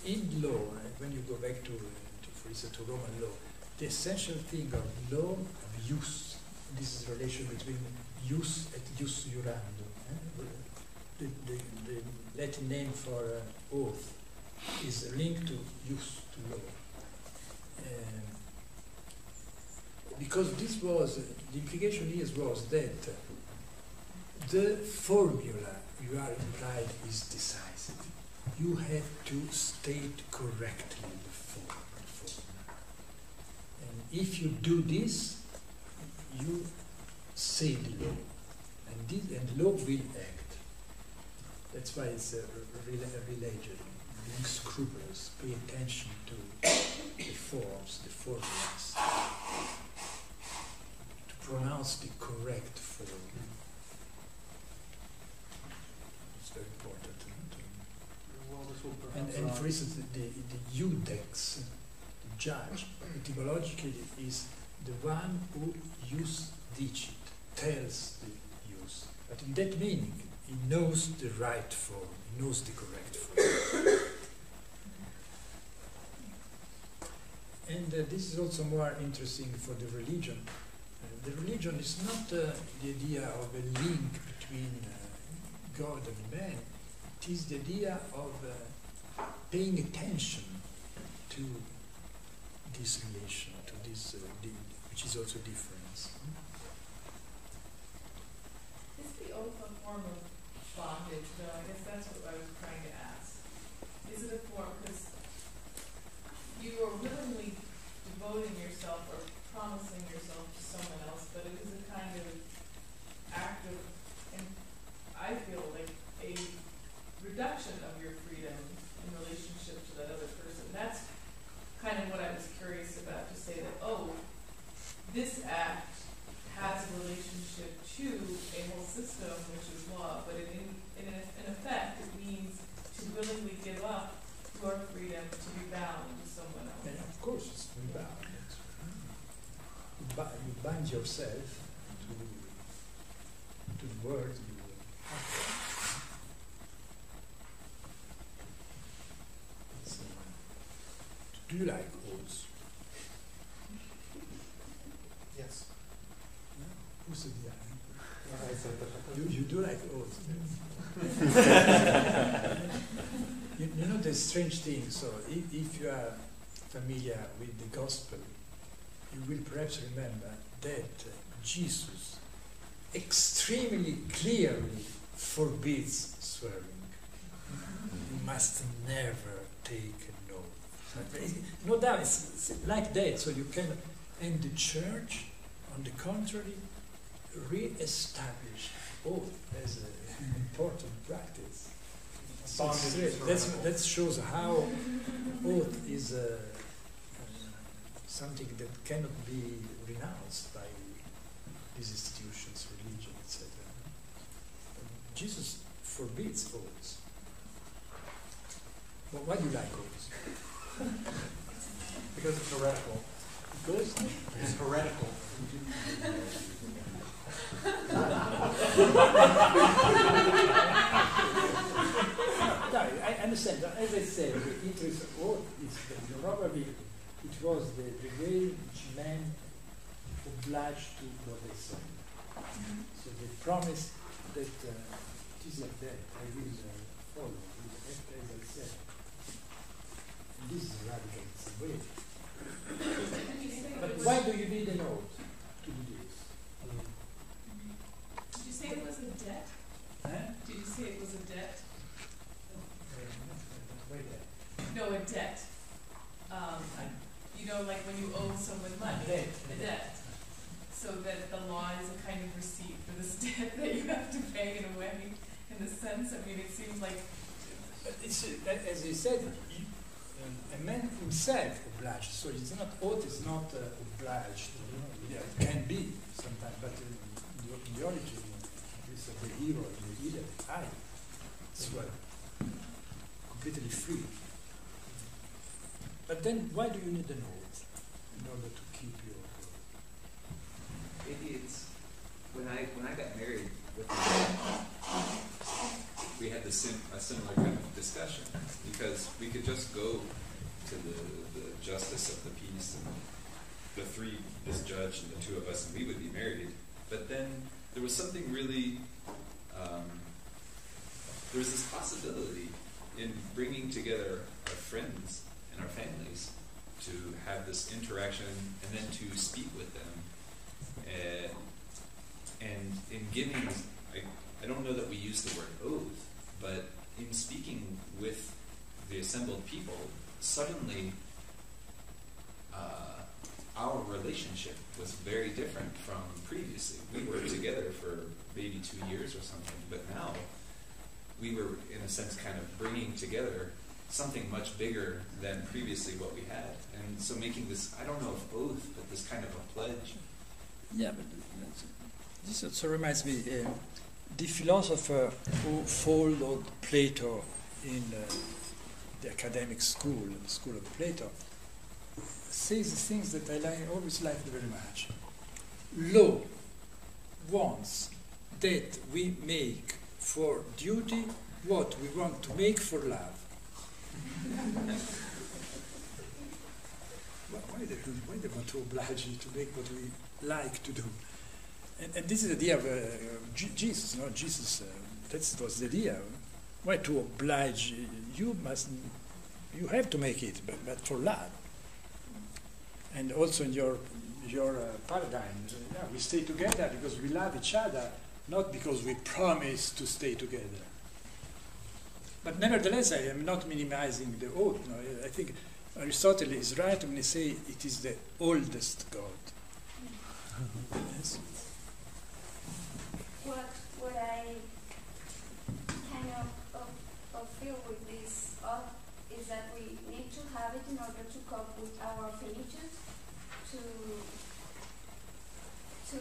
in law. Right? When you go back to, uh, to, for instance, to Roman law, the essential thing of law, of use, this is the relation between use et jus jurando, eh? the, the, the Latin name for uh, oath, is linked to use, to law. Um, because this was, uh, the implication here was that the formula you are implied is decisive. You have to state correctly the form, the formula. And if you do this, you say the law. And, this, and law will act. That's why it's a religion. Being scrupulous, pay attention to the forms, the formulas, to pronounce the correct form. It's very important. Well, this will and, and for instance, the, the iudex, the judge, etymologically is the one who jus dicit, tells the use. But in that meaning, he knows the right form, he knows the correct form. And uh, this is also more interesting for the religion. Uh, the religion is not uh, the idea of a link between uh, God and man. It is the idea of uh, paying attention to this relation, to this, uh, the, which is also difference. Hmm? Is the oath a form of bondage, though? I guess that's what I was trying to ask. Is it a form? Because you are willingly devoting yourself or promising yourself to someone else, but it is a kind of act of, and I feel like a reduction of your freedom in relationship to that other person. That's kind of what I was curious about, to say that, oh, this act has a relationship to a whole system, which is law, but it in, in, in effect, it means to willingly give up your freedom to be bound to someone else. And of course, it's to be bound. You, bu you bind yourself to, to the world you uh, do you like oaths? Yes. Yeah? Who said that? I said that. You, you do like oaths. You, you know the strange thing, so if, if you are familiar with the Gospel, you will perhaps remember that uh, Jesus extremely clearly forbids swearing. You must never take an oath. No doubt, it's, it's like that, so you can, and the Church, on the contrary, re-established oath as an important practice. So that that's shows how oath is uh, uh, something that cannot be renounced by these institutions, religion, et cetera. Jesus forbids oaths. But why do you like oaths? Because it's heretical. Because it's heretical. No, I understand. As I said, the interest of oath is probably it was the, the way which men obliged to what they said. Mm-hmm. So they promised that uh, it is like that, I will uh, follow, will act as I said. And this is radical, it's a way. But why do you need an oath to do this? Mm-hmm. Did you say it was a debt? Huh? Did you say it was a debt? No, a debt. Um, you know, like when you owe someone money, a debt. A debt. So that the law is a kind of receipt for this debt that you have to pay in a way, in the sense, I mean, it seems like... But it's, as you said, a man himself obliged, so it's not oath, it's not uh, obliged. You know, yeah, it can be sometimes, but in the origin, at least of the hero in the Iliad, I, it's well, completely free. But then, why do you need an oath in order to keep your? Maybe it's when I when I got married with my wife, we had the sim, a similar kind of discussion, because we could just go to the, the justice of the peace and the three, this judge and the two of us, and we would be married. But then there was something really um, there was this possibility in bringing together our friends. Our families, to have this interaction and then to speak with them, and, and in giving, I, I don't know that we use the word oath, but in speaking with the assembled people, suddenly uh, our relationship was very different from previously. We were together for maybe two years or something, but now we were in a sense kind of bringing together something much bigger than previously what we had. And so making this, I don't know if oath, but this kind of a pledge. Yeah, but this also reminds me, uh, the philosopher who followed Plato in uh, the academic school, the school of Plato, says things that I like, always liked very much. Law wants that we make for duty what we want to make for love. Why they, why they want to oblige you to make what we like to do? And, and this is the idea of uh, Jesus, no? Jesus, uh, that was the idea. Why to oblige you must, you have to make it, but, but for love. And also in your, your uh, paradigm, yeah, we stay together because we love each other, not because we promise to stay together. But nevertheless, I am not minimizing the oath. No, I think Aristotle is right when he says it is the oldest god. Yes. What what I kind of, of, of feel with this oath is that we need to have it in order to cope with our finitude, to to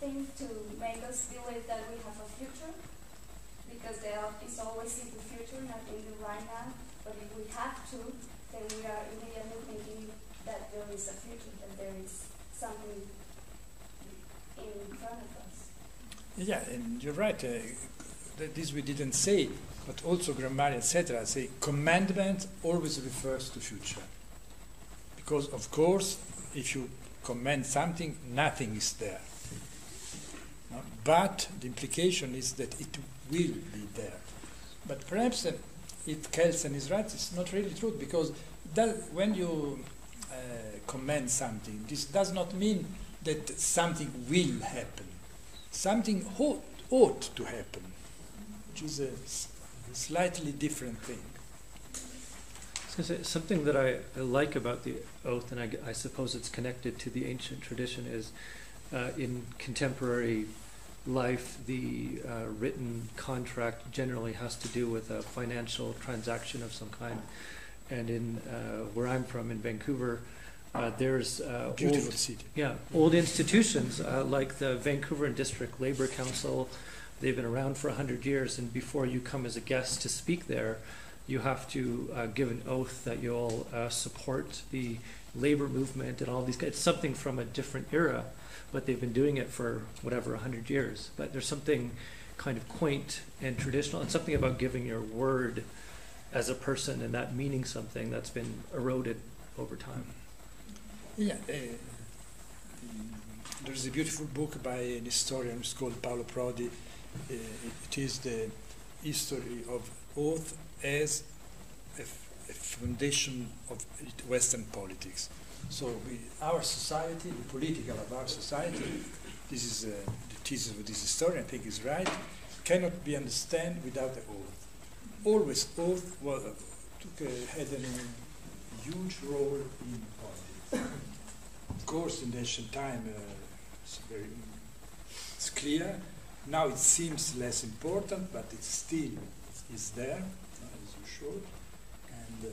think, to make us believe that we have a future. Because the oath is always in the future, not in the right now. But if we have to, then we are immediately thinking that there is a future, that there is something in front of us. Yeah, and you're right. Uh, this we didn't say, but also grammar, et cetera. Say commandment always refers to future. Because, of course, if you command something, nothing is there. No? But the implication is that it will be there. But perhaps uh, if Kelsen is right, it's not really true, because that when you uh, commend something, this does not mean that something will happen. Something ought, ought to happen, which is a slightly different thing. I was going to say, something that I, I like about the oath, and I, I suppose it's connected to the ancient tradition, is uh, in contemporary life, the uh, written contract generally has to do with a financial transaction of some kind, and in uh, where I'm from in Vancouver, uh, there's uh, old, yeah, old institutions uh, like the Vancouver and District Labor Council. They've been around for a hundred years, and before you come as a guest to speak there, you have to uh, give an oath that you'll uh, support the labor movement and all these guys. It's something from a different era, but they've been doing it for, whatever, a hundred years. But there's something kind of quaint and traditional, and something about giving your word as a person and that meaning something that's been eroded over time. Yeah, uh, there's a beautiful book by an historian who's called Paolo Prodi. Uh, it is the history of oath as a, f a foundation of Western politics. So we, our society, the political of our society, this is uh, the thesis of this historian, I think is right, cannot be understood without the oath. Always oath was, uh, took, uh, had a huge role in politics. Of course, in the ancient time, uh, it's, very, it's clear. Now it seems less important, but it still is there, uh, as you showed. And uh,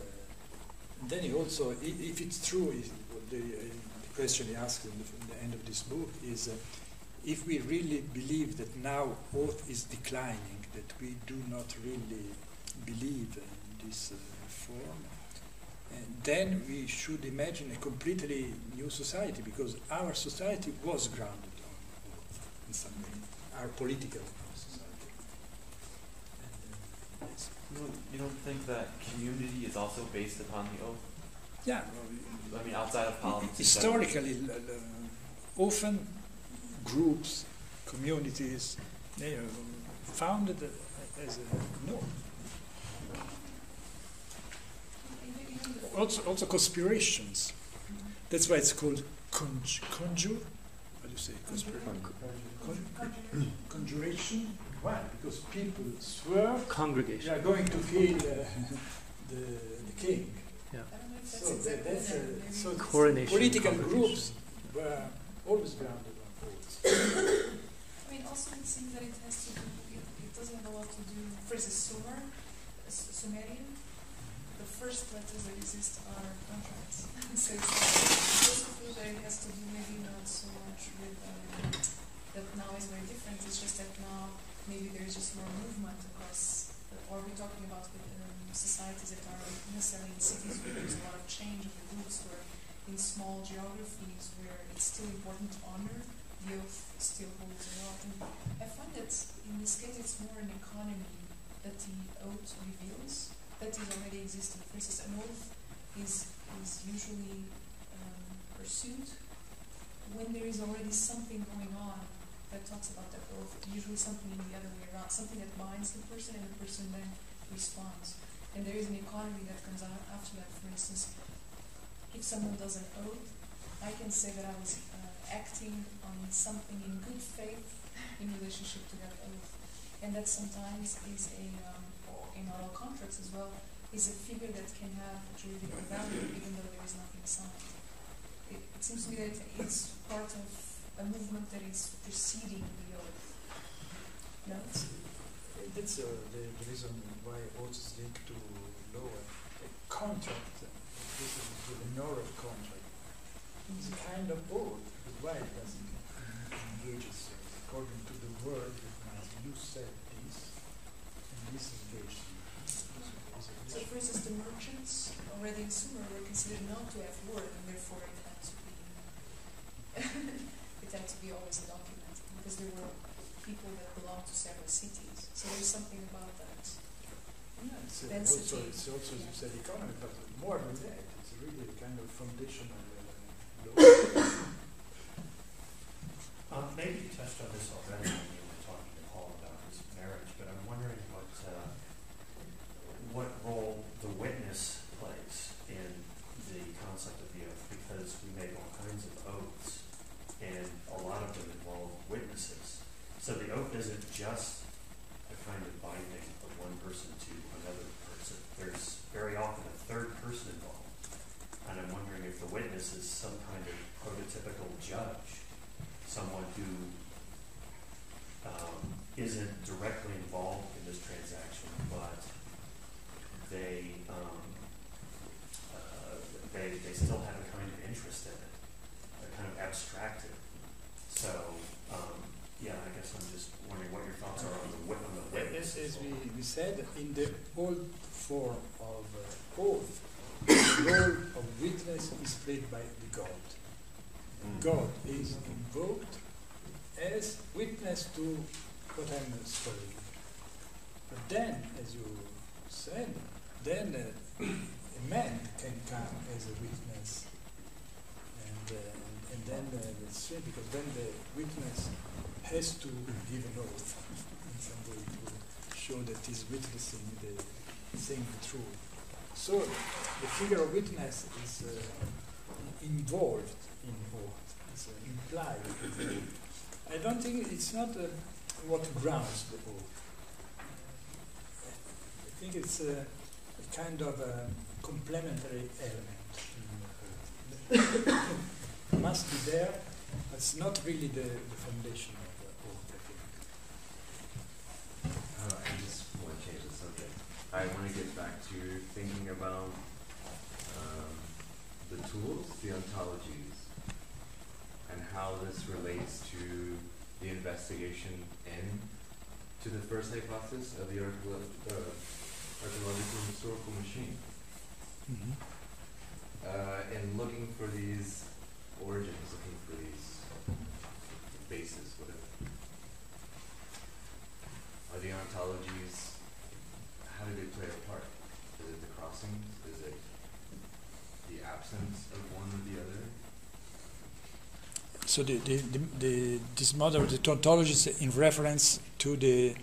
then he also, if it's true, the question he asked in the end of this book is, uh, if we really believe that now oath is declining, that we do not really believe in this uh, form, and then we should imagine a completely new society, because our society was grounded on oath in some way, our political society. And, uh, yes. You don't, you don't think that community is also based upon the oath? Yeah. I mean, outside of politics. Historically, uh, often groups, communities, they are founded as a norm. Also, also conspirations. That's why it's called conj conjure. How do you say conspiration? Conjuration. Conjuration. Why? Because people swear. Congregation. They are going to kill uh, the, the king. Yeah. So that's exactly that's a, so coronation. Political groups were always grounded on oaths. I mean, also it seems that it has to do. It, it doesn't have a lot to do. First is Sumer, Sumerian. The first letters that exist are contracts. So it's also that it has to do maybe not so much with um, that now is very different. It's just that now maybe there is just more movement across. Or we're talking about with, um, societies that are necessarily in cities where there's a lot of change of the roots, where in small geographies where it's still important to honor, the oath still holds a lot. And I find that in this case it's more an economy that the oath reveals that is already existing. For instance, an oath is, is usually um, pursued when there is already something going on that talks about that oath, usually something in the other way around, something that binds the person and the person then responds. And there is an economy that comes out after that. For instance, if someone does an oath, I can say that I was uh, acting on something in good faith in relationship to that oath. And that sometimes is a, um, or in oral contracts as well, is a figure that can have a juridical value even though there is nothing signed. It, it seems to me that it's part of a movement that is preceding the oath. No? That's uh, the, the reason why oath is linked to law. A contract, this is an oral contract, is a kind of oath. Why it doesn't engage us? According to the word, you said this, and this engaged. So, for instance, the merchants already in Sumer were considered not to have word, and therefore it had to be. It had to be always a document because there were people that belonged to several cities. So there's something about that. Yeah, it's, a, also, it's also, as you said, economy, but more than that, it's really a kind of foundational law. um, maybe you touched on this already when you were talking to Paul about his marriage, but I'm wondering what uh, what role the witness plays in the concept of the oath, because we make all kinds of oaths, and a lot of them involve witnesses. So the oath isn't just a kind of binding of one person to another person. There's very often a third person involved. And I'm wondering if the witness is some kind of prototypical judge, someone who um, isn't directly involved in this transaction, but they, um, uh, they, they still have a kind of interest in it. Kind of abstracted. So, um, yeah, I guess I'm just wondering what your thoughts are on the, on the witness. As we, we said, in the old form of uh, oath, the role of witness is played by the God. Mm. God is invoked as witness to what I'm saying. But then, as you said, then uh, a man can come as a witness, and, uh, and then uh, that's true, because then the witness has to give an oath in some way to show that he's witnessing the thing true. So the figure of witness is uh, involved in both, it's uh, implied. I don't think it's not uh, what grounds the oath. I think it's a, a kind of a complementary element. It must be there, but it's not really the, the foundation of the oath, I think. Uh, I just want to change the subject. I want to get back to thinking about um, the tools, the ontologies, and how this relates to the investigation in to the first hypothesis of the archaeological historical machine, mm-hmm. uh, and looking for these origins, looking for these bases, whatever. Are the ontologies, how do they play a part? Is it the crossings? Is it the absence of one or the other? So the, the, the, the, this model of the tautology is in reference to the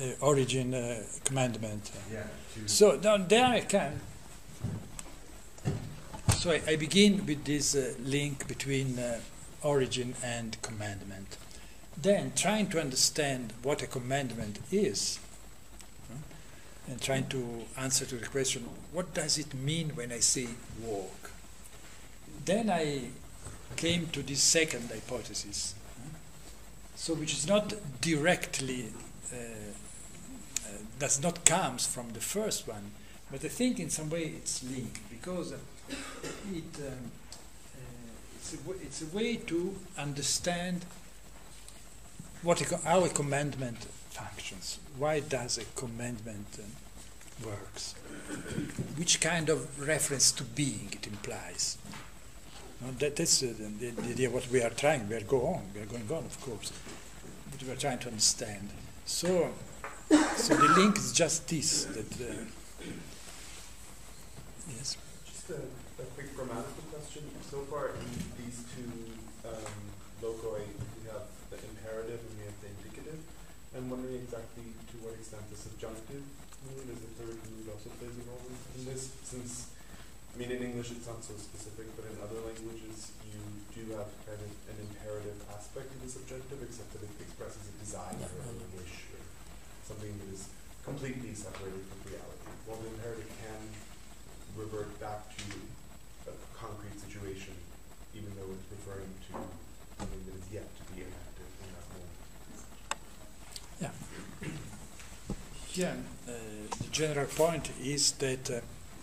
uh, origin uh, commandment. Yeah, so now there I can. So I, I begin with this uh, link between uh, origin and commandment. Then trying to understand what a commandment is, right? And trying to answer to the question, what does it mean when I say walk? Then I came to this second hypothesis, so which is not directly, uh, uh, does not come from the first one, but I think in some way it's linked, because it, um, uh, it's, a w it's a way to understand what a how a commandment functions, why does a commandment um, works, which kind of reference to being it implies. That, that's uh, the, the idea what we are trying, we are, go on, we are going on, of course, but we are trying to understand. So, so the link is just this. That, uh, yes? Just a, a quick grammatical question. So far in these two um, locoi, we have the imperative and we have the indicative. I'm wondering exactly to what extent the subjunctive mood is a third mood also plays a role in this, since I mean, in English it's not so specific, but in other languages you do have kind of an imperative aspect to the subjunctive, except that it expresses a desire or a wish or something that is completely separated from reality. While the imperative can revert back to a concrete situation, even though it's referring to something that is yet to be enacted in that moment. Yeah. Yeah. Uh, the general point is that Uh,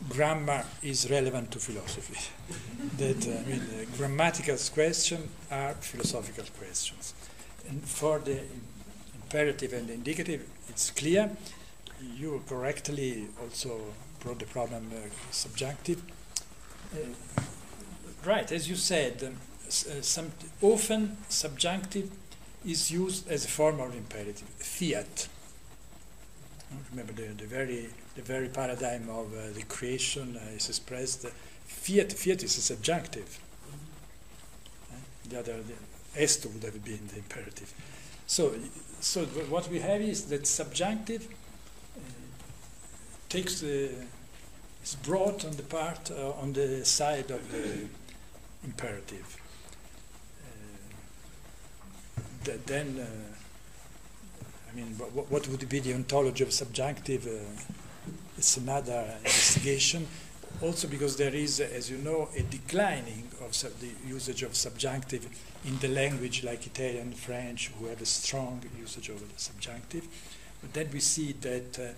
grammar is relevant to philosophy. That uh, I mean, uh, grammatical questions are philosophical questions. And for the imperative and indicative, it's clear. You correctly also brought the problem uh, subjunctive. Uh, right, as you said, um, s uh, some often subjunctive is used as a form of imperative, fiat. Remember the, the very the very paradigm of uh, the creation uh, is expressed. Uh, fiat fiat is a subjunctive. Mm-hmm. eh? The other est would have been the imperative. So so what we have is that subjunctive uh, takes the is brought on the part uh, on the side of the imperative. Uh, that then. Uh, I mean, what, what would be the ontology of subjunctive? Uh, it's another investigation. Also, because there is, uh, as you know, a declining of sub the usage of subjunctive in the language like Italian, French, who have a strong usage of the subjunctive. But then we see that uh,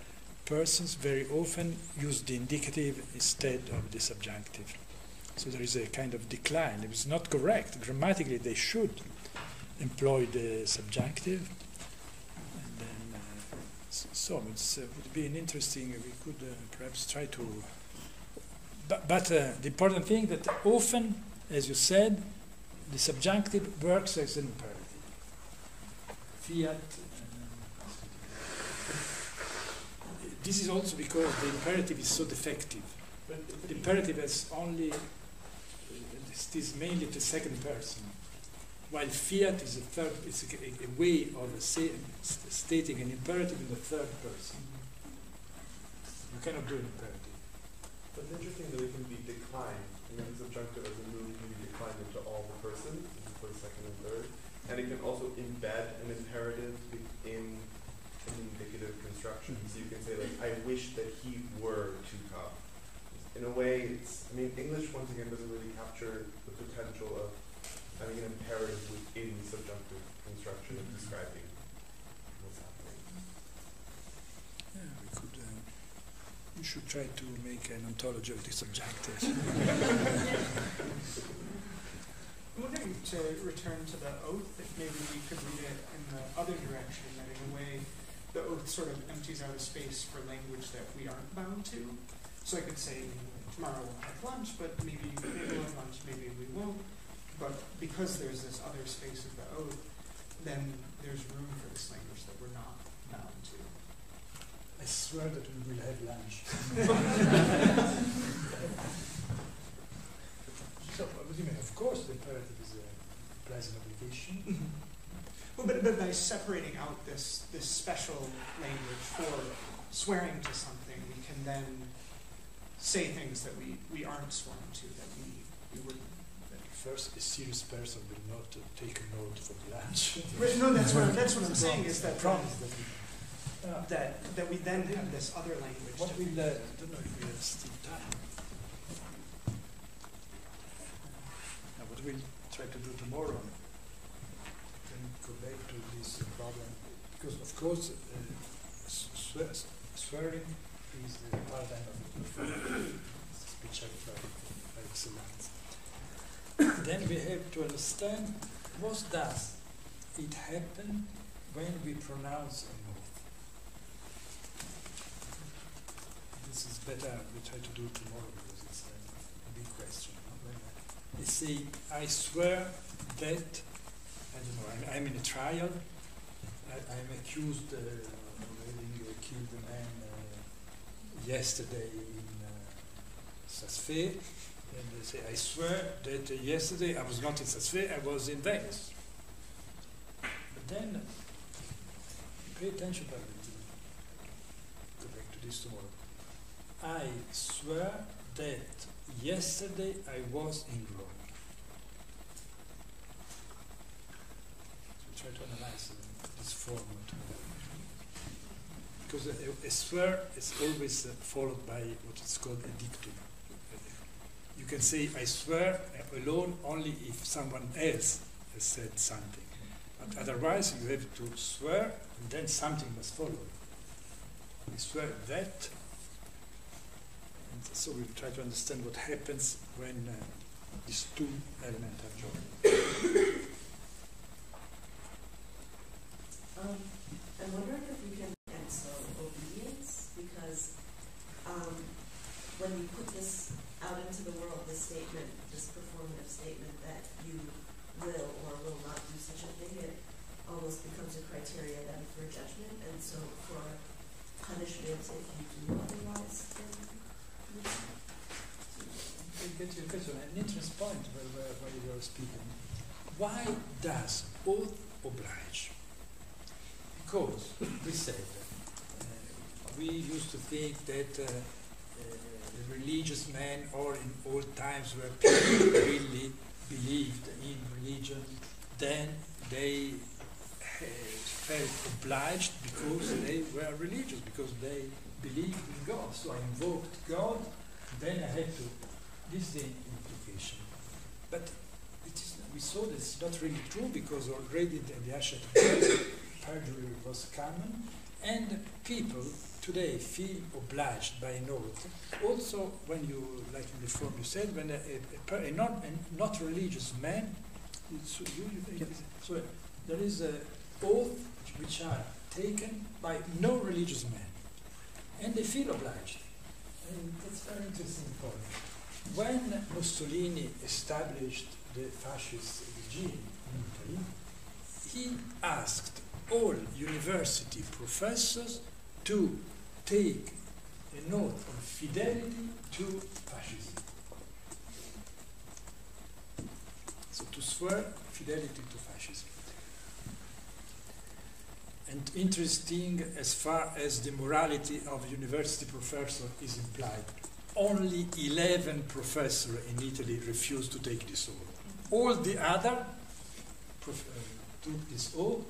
persons very often use the indicative instead of the subjunctive. So there is a kind of decline. It is not correct. Grammatically, they should employ the subjunctive. So it uh, would be an interesting, we could uh, perhaps try to, but, but uh, the important thing that often, as you said, the subjunctive works as an imperative. Fiat, um, This is also because the imperative is so defective. The imperative has only, it is mainly the second person, while fiat is a third, is a, a way of a say, stating an imperative in the third person. You cannot do an imperative. But it's interesting that it can be declined. You know, the subjunctive as a mood can be declined into all the persons, into first, second, and third. And it can also embed an imperative in an indicative construction. So you can say, like, I wish that he were to come. In a way, it's, I mean, English, once again, doesn't really capture the potential of having an imperative within subjunctive construction and describing what's happening. Yeah, we could, uh, you should try to make an ontology of the subjunctive. I'm wondering to return to the oath, if maybe we could read it in the other direction, that in a way, the oath sort of empties out a space for language that we aren't bound to. So I could say, tomorrow we'll have lunch, but maybe, maybe we'll have lunch, maybe we won't. But because there's this other space of the oath, then there's room for this language that we're not bound to. I swear that we will have lunch. So, what do you mean? Of course, the imperative is a pleasant obligation. Well, but, but by separating out this, this special language for swearing to something, we can then say things that we, we aren't sworn to, that we, we wouldn't. First, a serious person will not uh, take a note for the lunch. Right, no, that's what, that's what I'm saying, is that promise that we, uh, that, that we then have this other language. What we learn, I don't know if we have still time. Now, what we'll try to do tomorrow, then go back to this uh, problem, because of course, uh, swear, swearing is the paradigm of speech by excellence. Then we have to understand what does it happen when we pronounce an oath. This is better, we try to do it tomorrow because it's a big question. They say, I swear that, I don't know, I'm, I'm in a trial, I, I'm accused uh, of having uh, killed a man uh, yesterday in uh, Sassfe. And they say, I swear that uh, yesterday I was not in Sassfe, I was in Venice. But then, pay attention, by the way, go back to this tomorrow. I swear that yesterday I was in Rome. So try to analyze uh, this form. Because a, a swear is always uh, followed by what is called a dictum. You can say, I swear alone only if someone else has said something. But otherwise, you have to swear, and then something must follow. I swear that. And so we try to understand what happens when uh, these two elements are joined. Um, I'm wondering if we can cancel obedience, because um, when we put this out into the world, this statement, this performative statement that you will or will not do such a thing, it almost becomes a criteria then for judgment, and so for punishment if you do otherwise. To get to your question, an interesting point where, where, where you are speaking. Why does oath oblige? Because we said, uh, we used to think that. Uh, The religious men, or in old times where people really believed in religion, then they uh, felt obliged because they were religious, because they believed in God. So I invoked God, then I had to. This is the implication. But it is, we saw that it's not really true, because already the Ashkenazi perjury was common, and people today feel obliged by an oath. Also, when you, like in the form you said, when a, a, a, a, non, a not religious man, it's, you, you, it's, so there is an oath which are taken by no religious man, and they feel obliged. And that's an interesting point. When Mussolini established the fascist regime in Italy, he asked all university professors to take a note of fidelity to fascism. So to swear fidelity to fascism. And interesting as far as the morality of university professor is implied. Only eleven professors in Italy refused to take this oath. All the other took this oath.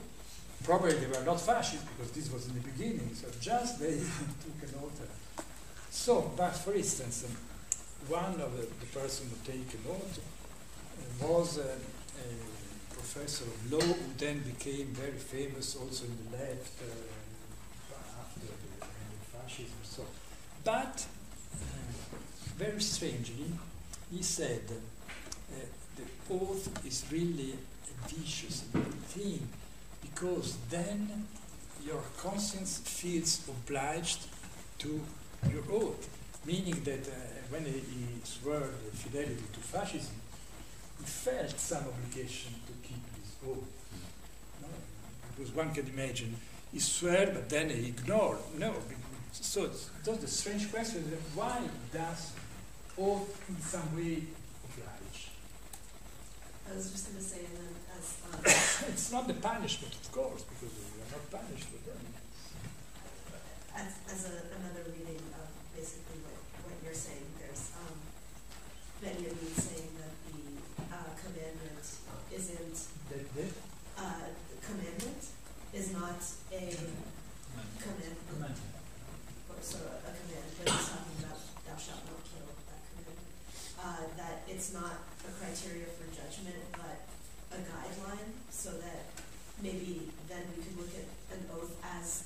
Probably they were not fascists because this was in the beginning, so just they took an oath. So, but for instance, one of the, the person who took an oath was a, a professor of law who then became very famous also in the left uh, after the end of fascism. So, but very strangely, he said uh, the oath is really a vicious thing because then your conscience feels obliged to your oath, meaning that uh, when he swore fidelity to fascism, he felt some obligation to keep his oath. No? Because one can imagine he swore, but then he ignored. No. So that's a strange question: why does oath in some way oblige? I was just going to say, and then as um, it's not the punishment, of course, because we are not punished for them. As, as a, another reading of basically what, what you're saying, there's um, many of you saying that the uh, commandment isn't uh, the commandment is not a commandment. commandment. So a command that is talking about thou shalt not kill, that command, uh, that it's not a criteria for judgment, but a guideline, so that maybe then we could look at an oath as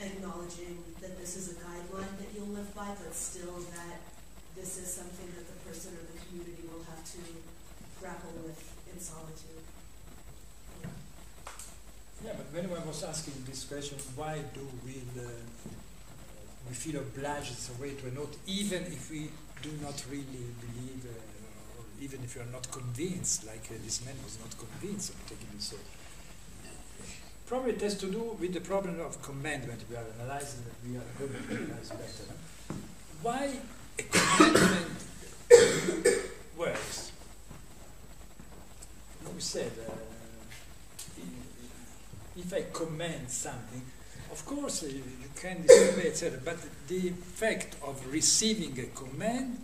acknowledging that this is a guideline that you'll live by, but still that this is something that the person or the community will have to grapple with in solitude. Yeah, yeah, but when I was asking this question, why do we... Uh, We feel obliged in a way to a note, even if we do not really believe, uh, or even if you are not convinced, like uh, this man was not convinced of taking this oath. Probably it has to do with the problem of commandment we are analyzing, that we are going to analyze better. Why a commandment works? We said, uh, if I command something, of course, uh, you can disobey, et cetera, but the fact of receiving a command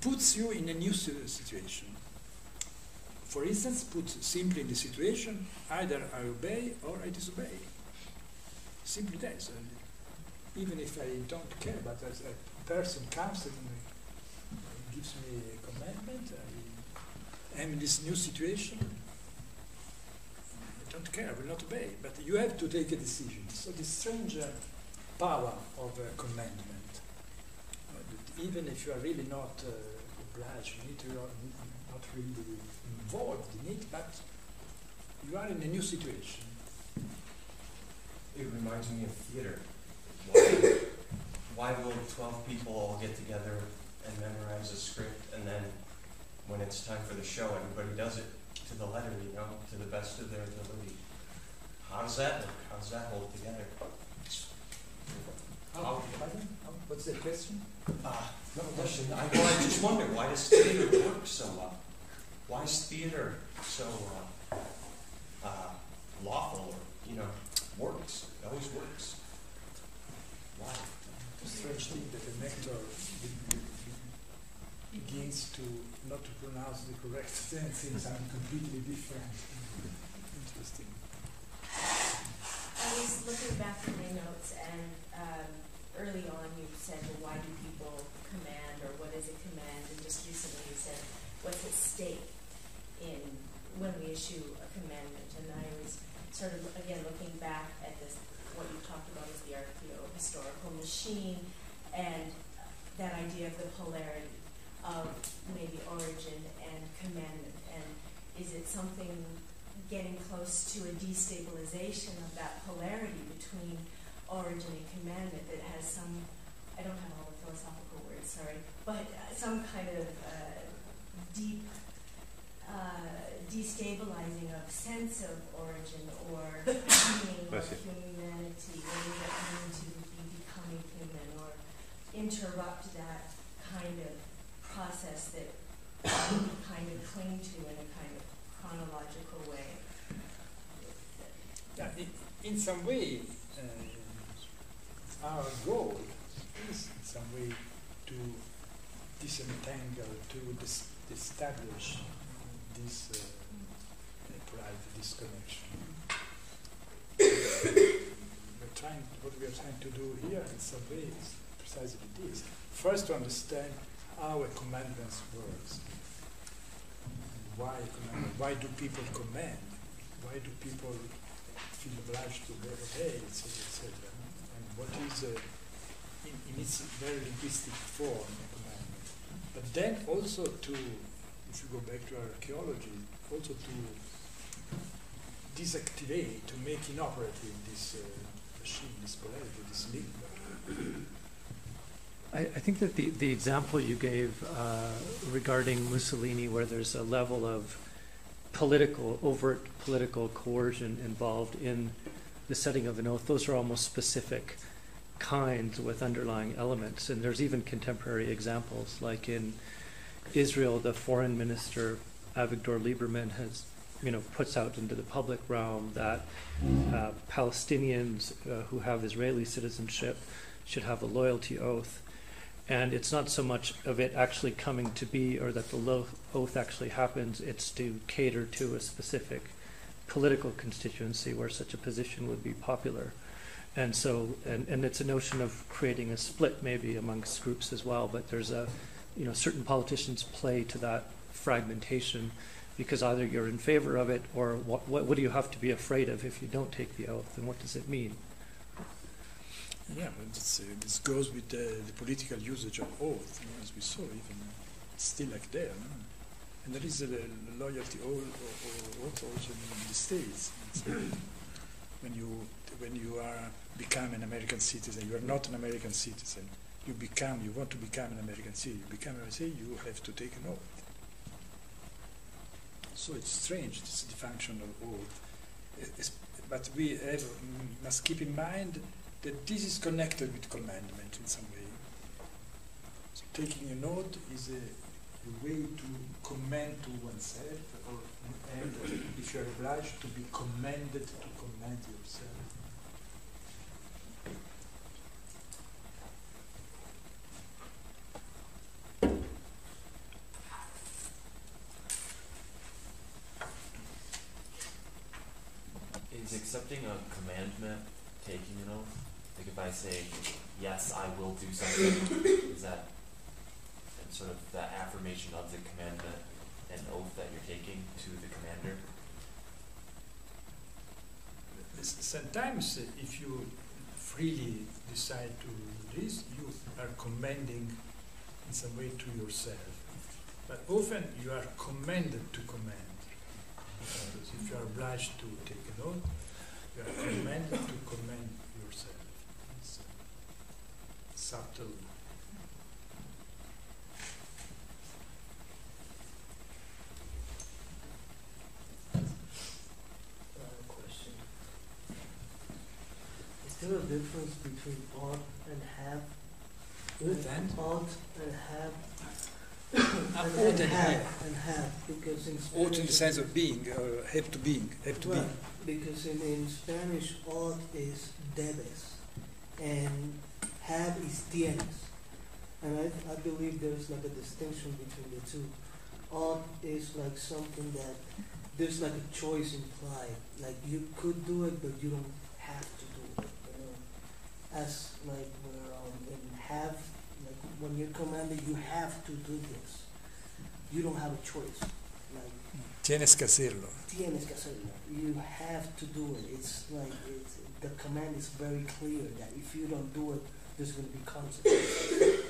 puts you in a new situation. For instance, put simply in the situation, either I obey or I disobey. Simply that. So even if I don't care, but as a person comes and gives me a commandment, I am in this new situation. Don't care, I will not obey, but you have to take a decision. So the strange uh, power of a commandment, uh, that even if you are really not uh, obliged, you need to, you are not really involved in it, but you are in a new situation. It reminds me of theater. Why, why will twelve people all get together and memorize a script, and then when it's time for the show, everybody does it? To the letter, you know, to the best of their ability. How does that look? How does that hold together? How, what's the question? Ah, uh, no question. I, well, I just wonder, why does theater work so well? Why is theater so uh, uh, lawful, or, you know, works? It always works. Why? The strange thing that the nectar begins to not to pronounce the correct sentences are completely different. Interesting. I was looking back through my notes, and um, early on you said, well, why do people command, or what is a command? And just recently you said, what's at stake in when we issue a commandment? And I was sort of, again, looking back at this, what you talked about is the archaeo historical machine, and that idea of the polarity of maybe origin and commandment, and is it something getting close to a destabilization of that polarity between origin and commandment that has some, I don't have all the philosophical words, sorry, but some kind of uh, deep uh, destabilizing of sense of origin or meaning of humanity, what does that mean to be becoming human, or inter interrupt that kind of process that we kind of cling to in a kind of chronological way. Yeah, it, in some way, uh, our goal is in some way to disentangle, to dis establish this uh, pride, this connection. we're trying, what we are trying to do here in some way is precisely this. First, to understand how a commandments works. Why, why do people command? Why do people feel obliged to obey, et cetera, et cetera? And what is, uh, in, in its very linguistic form, a commandment? But then also to, if you go back to archaeology, also to disactivate, to make inoperative this uh, machine, this polarity, this link. I, I think that the, the example you gave uh, regarding Mussolini, where there's a level of political, overt political coercion involved in the setting of an oath, those are almost specific kinds with underlying elements. And there's even contemporary examples, like in Israel, the foreign minister, Avigdor Lieberman, has, you know, puts out into the public realm that uh, Palestinians uh, who have Israeli citizenship should have a loyalty oath. And it's not so much of it actually coming to be or that the oath actually happens, it's to cater to a specific political constituency where such a position would be popular. And so, and, and it's a notion of creating a split maybe amongst groups as well, but there's a, you know, certain politicians play to that fragmentation because either you're in favor of it or what, what, what do you have to be afraid of if you don't take the oath, and what does it mean? Yeah, but this, uh, this goes with uh, the political usage of oath, you know, as we saw, even it's still like there. No? And there is a, a loyalty oath also in the States. Uh, when you when you are become an American citizen, you are not an American citizen. You become, you want to become an American citizen. You become an American citizen, you have to take an oath. So it's strange, this the function of oath. It's, but we have, must keep in mind that this is connected with commandment in some way. So taking an oath is a, a way to command to oneself, or and if you are obliged to be commanded to command yourself. Is accepting a commandment taking an oath? Like if I say, yes, I will do something, is that sort of the affirmation of the commandment and oath that you're taking to the commander? Sometimes if you freely decide to do this, you are commanding in some way to yourself. But often you are commanded to command. Because if you are obliged to take an oath, you are commanded to command yourself. It's a subtle. Uh, question. Is there a difference between ought and have? With ought and have? and, and, and have, have. And have, because in Spanish ought in the sense of being, uh, have to being, have to well, be. Because in, in Spanish, ought is debes, and have is tienes. And I, I believe there's like a distinction between the two. Ought is like something that there's like a choice implied, like you could do it, but you don't have to do it. You know? As like we're um, in have. When you're commanded, you have to do this. You don't have a choice. Like, tienes que hacerlo. Tienes que hacerlo. You have to do it. It's like it's, the command is very clear that if you don't do it, there's going to be consequences.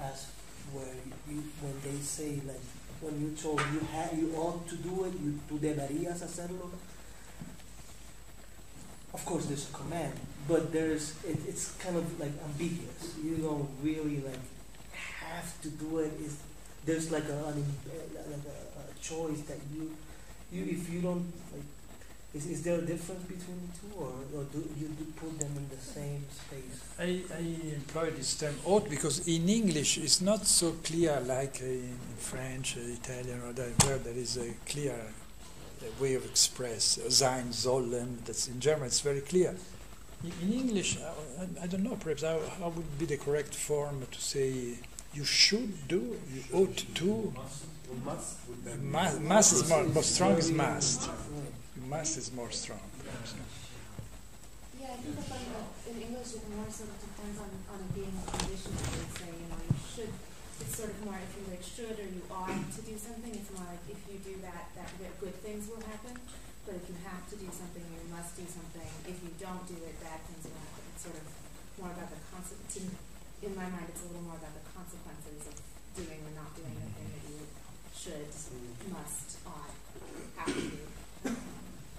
As where you, when they say like when you told you have you ought to do it, you tú deberías hacerlo. Of course, there's a command, but there's it, it's kind of like ambiguous. You don't really like have to do it. It's, there's like a, an, like a, a choice that you you if you don't like Is, is there a difference between the two, or, or do you do put them in the same space? I, I employ this term ought because in English it's not so clear like in French, Italian, or that, where there is a clear uh, way of express, sein, sollen, that's in German it's very clear. In, in English, I, I, I don't know, perhaps how, how would be the correct form to say you should do, you ought to. Must, must, must is more, more strong is must. Must is more strong. Perhaps. Yeah, I think the fact that in English it more sort of depends on, on it being a condition. You would say, you know, you should, it's sort of more if you like should or you ought to do something, it's more like if you do that, that good things will happen. But if you have to do something, you must do something. If you don't do it, bad things will happen. It's sort of more about the concept. In my mind, it's a little more about the consequences of doing or not doing the thing that you should, must, ought, have to do.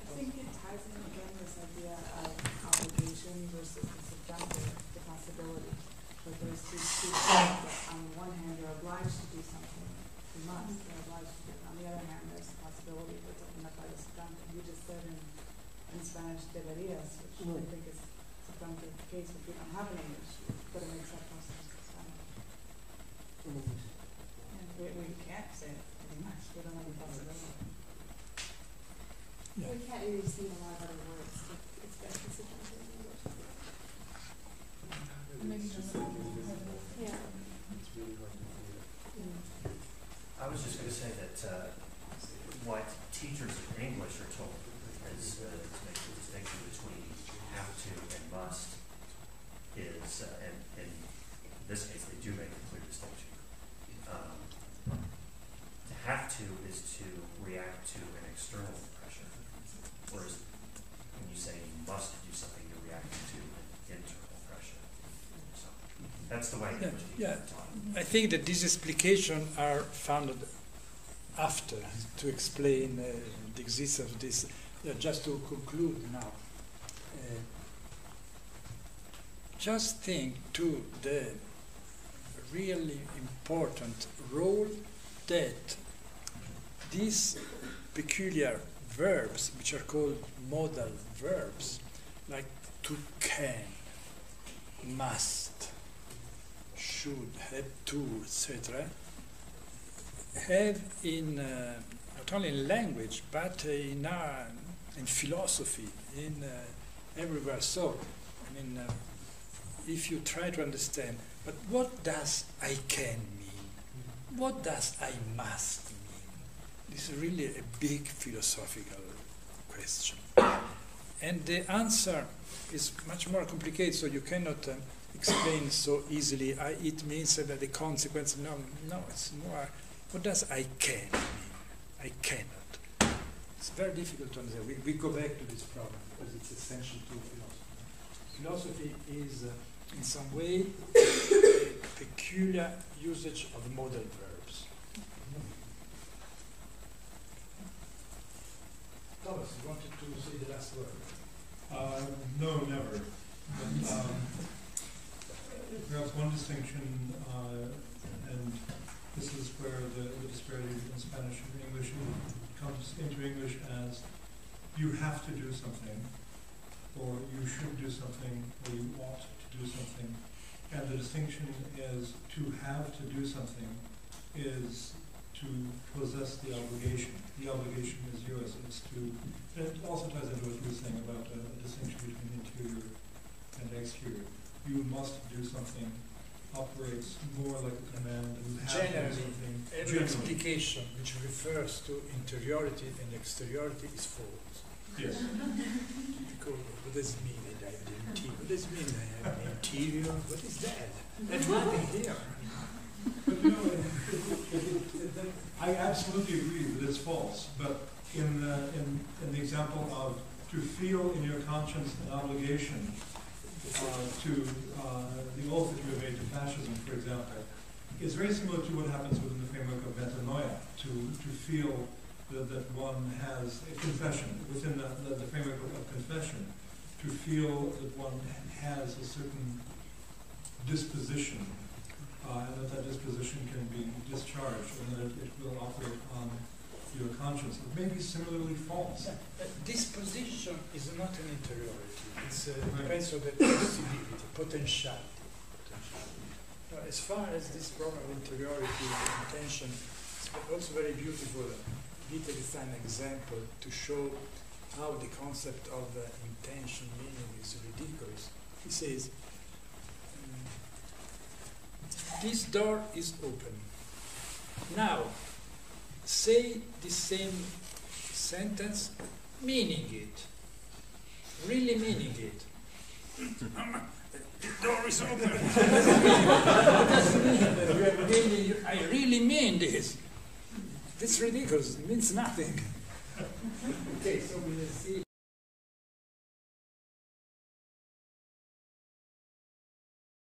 I think it ties in again this idea of obligation versus the subjective, the possibility. But there's two things that on the one hand you're obliged to do something, you must, you're obliged to do it. On the other hand, there's the possibility of it's opened up by the subjunctive. You just said in, in Spanish, deberías, which mm. I think is subjunctive case if you don't have an English, but it makes up most of the Spanish. And we, we can't say it pretty much, we don't have the possibility. Yeah. We can't really see a lot of other words to express the situation in English. Maybe just yeah. It's really hard to do it. Yeah. I was just going to say that uh, what teachers in English are told is uh, to make the distinction between have to and must is, uh, and, and in this case they do make a clear distinction. Um, to have to is to react to an external. Whereas when you say you must do something, you're reacting to internal pressure. So that's the way. Yeah, yeah. I think that these explications are founded after to explain uh, the existence of this. Yeah, just to conclude now, uh, just think to the really important role that these peculiar verbs, which are called modal verbs, like to can, must, should, have to, et cetera, have in uh, not only in language but uh, in our, in philosophy, in uh, everywhere. So, I mean, uh, if you try to understand, but what does I can mean? What does I must mean? This is really a big philosophical question. And the answer is much more complicated, so you cannot um, explain so easily. I, it means uh, that the consequence, no, no, it's more, what does I can mean? I cannot. It's very difficult to understand. We, we go back to this problem, because it's essential to philosophy. Philosophy is, uh, in some way, a peculiar usage of modal verbs. Thomas, you wanted to say the last word? Uh, no, never. But, um, perhaps one distinction, uh, and this is where the, the disparity between Spanish and English comes into English as you have to do something, or you should do something, or you ought to do something. And the distinction is to have to do something is to possess the obligation. The obligation is yours. It's to, it also ties into what you were saying about uh, the distinction between interior and exterior. You must do something operates more like a command than you have to do something. Every explication which refers to interiority and exteriority is false. Yes. Because what does it mean that I have the interior? What does it mean I have the interior? What is that? That's nothing here. But no, it, it, it, it, I absolutely agree that it's false, but in the, in, in the example of to feel in your conscience an obligation uh, to uh, the oath that you have made to fascism, for example, is very similar to what happens within the framework of metanoia, to, to feel that, that one has a confession, within the, the, the framework of confession, to feel that one has a certain disposition. Uh, and that that disposition can be discharged, and that it, it will operate on your conscience, it may be similarly false. Yeah, but this position is not an interiority, it's a defense of the possibility, potentiality. Now, as far as this problem of interiority and intention, it's also very beautiful Wittgenstein example to show how the concept of uh, intention meaning is ridiculous. He says, this door is open. Now, say the same sentence, meaning it, really meaning it. The door is open. It doesn't mean that you have really, you, I really mean this. That's ridiculous. It means nothing. Okay, so we'll see.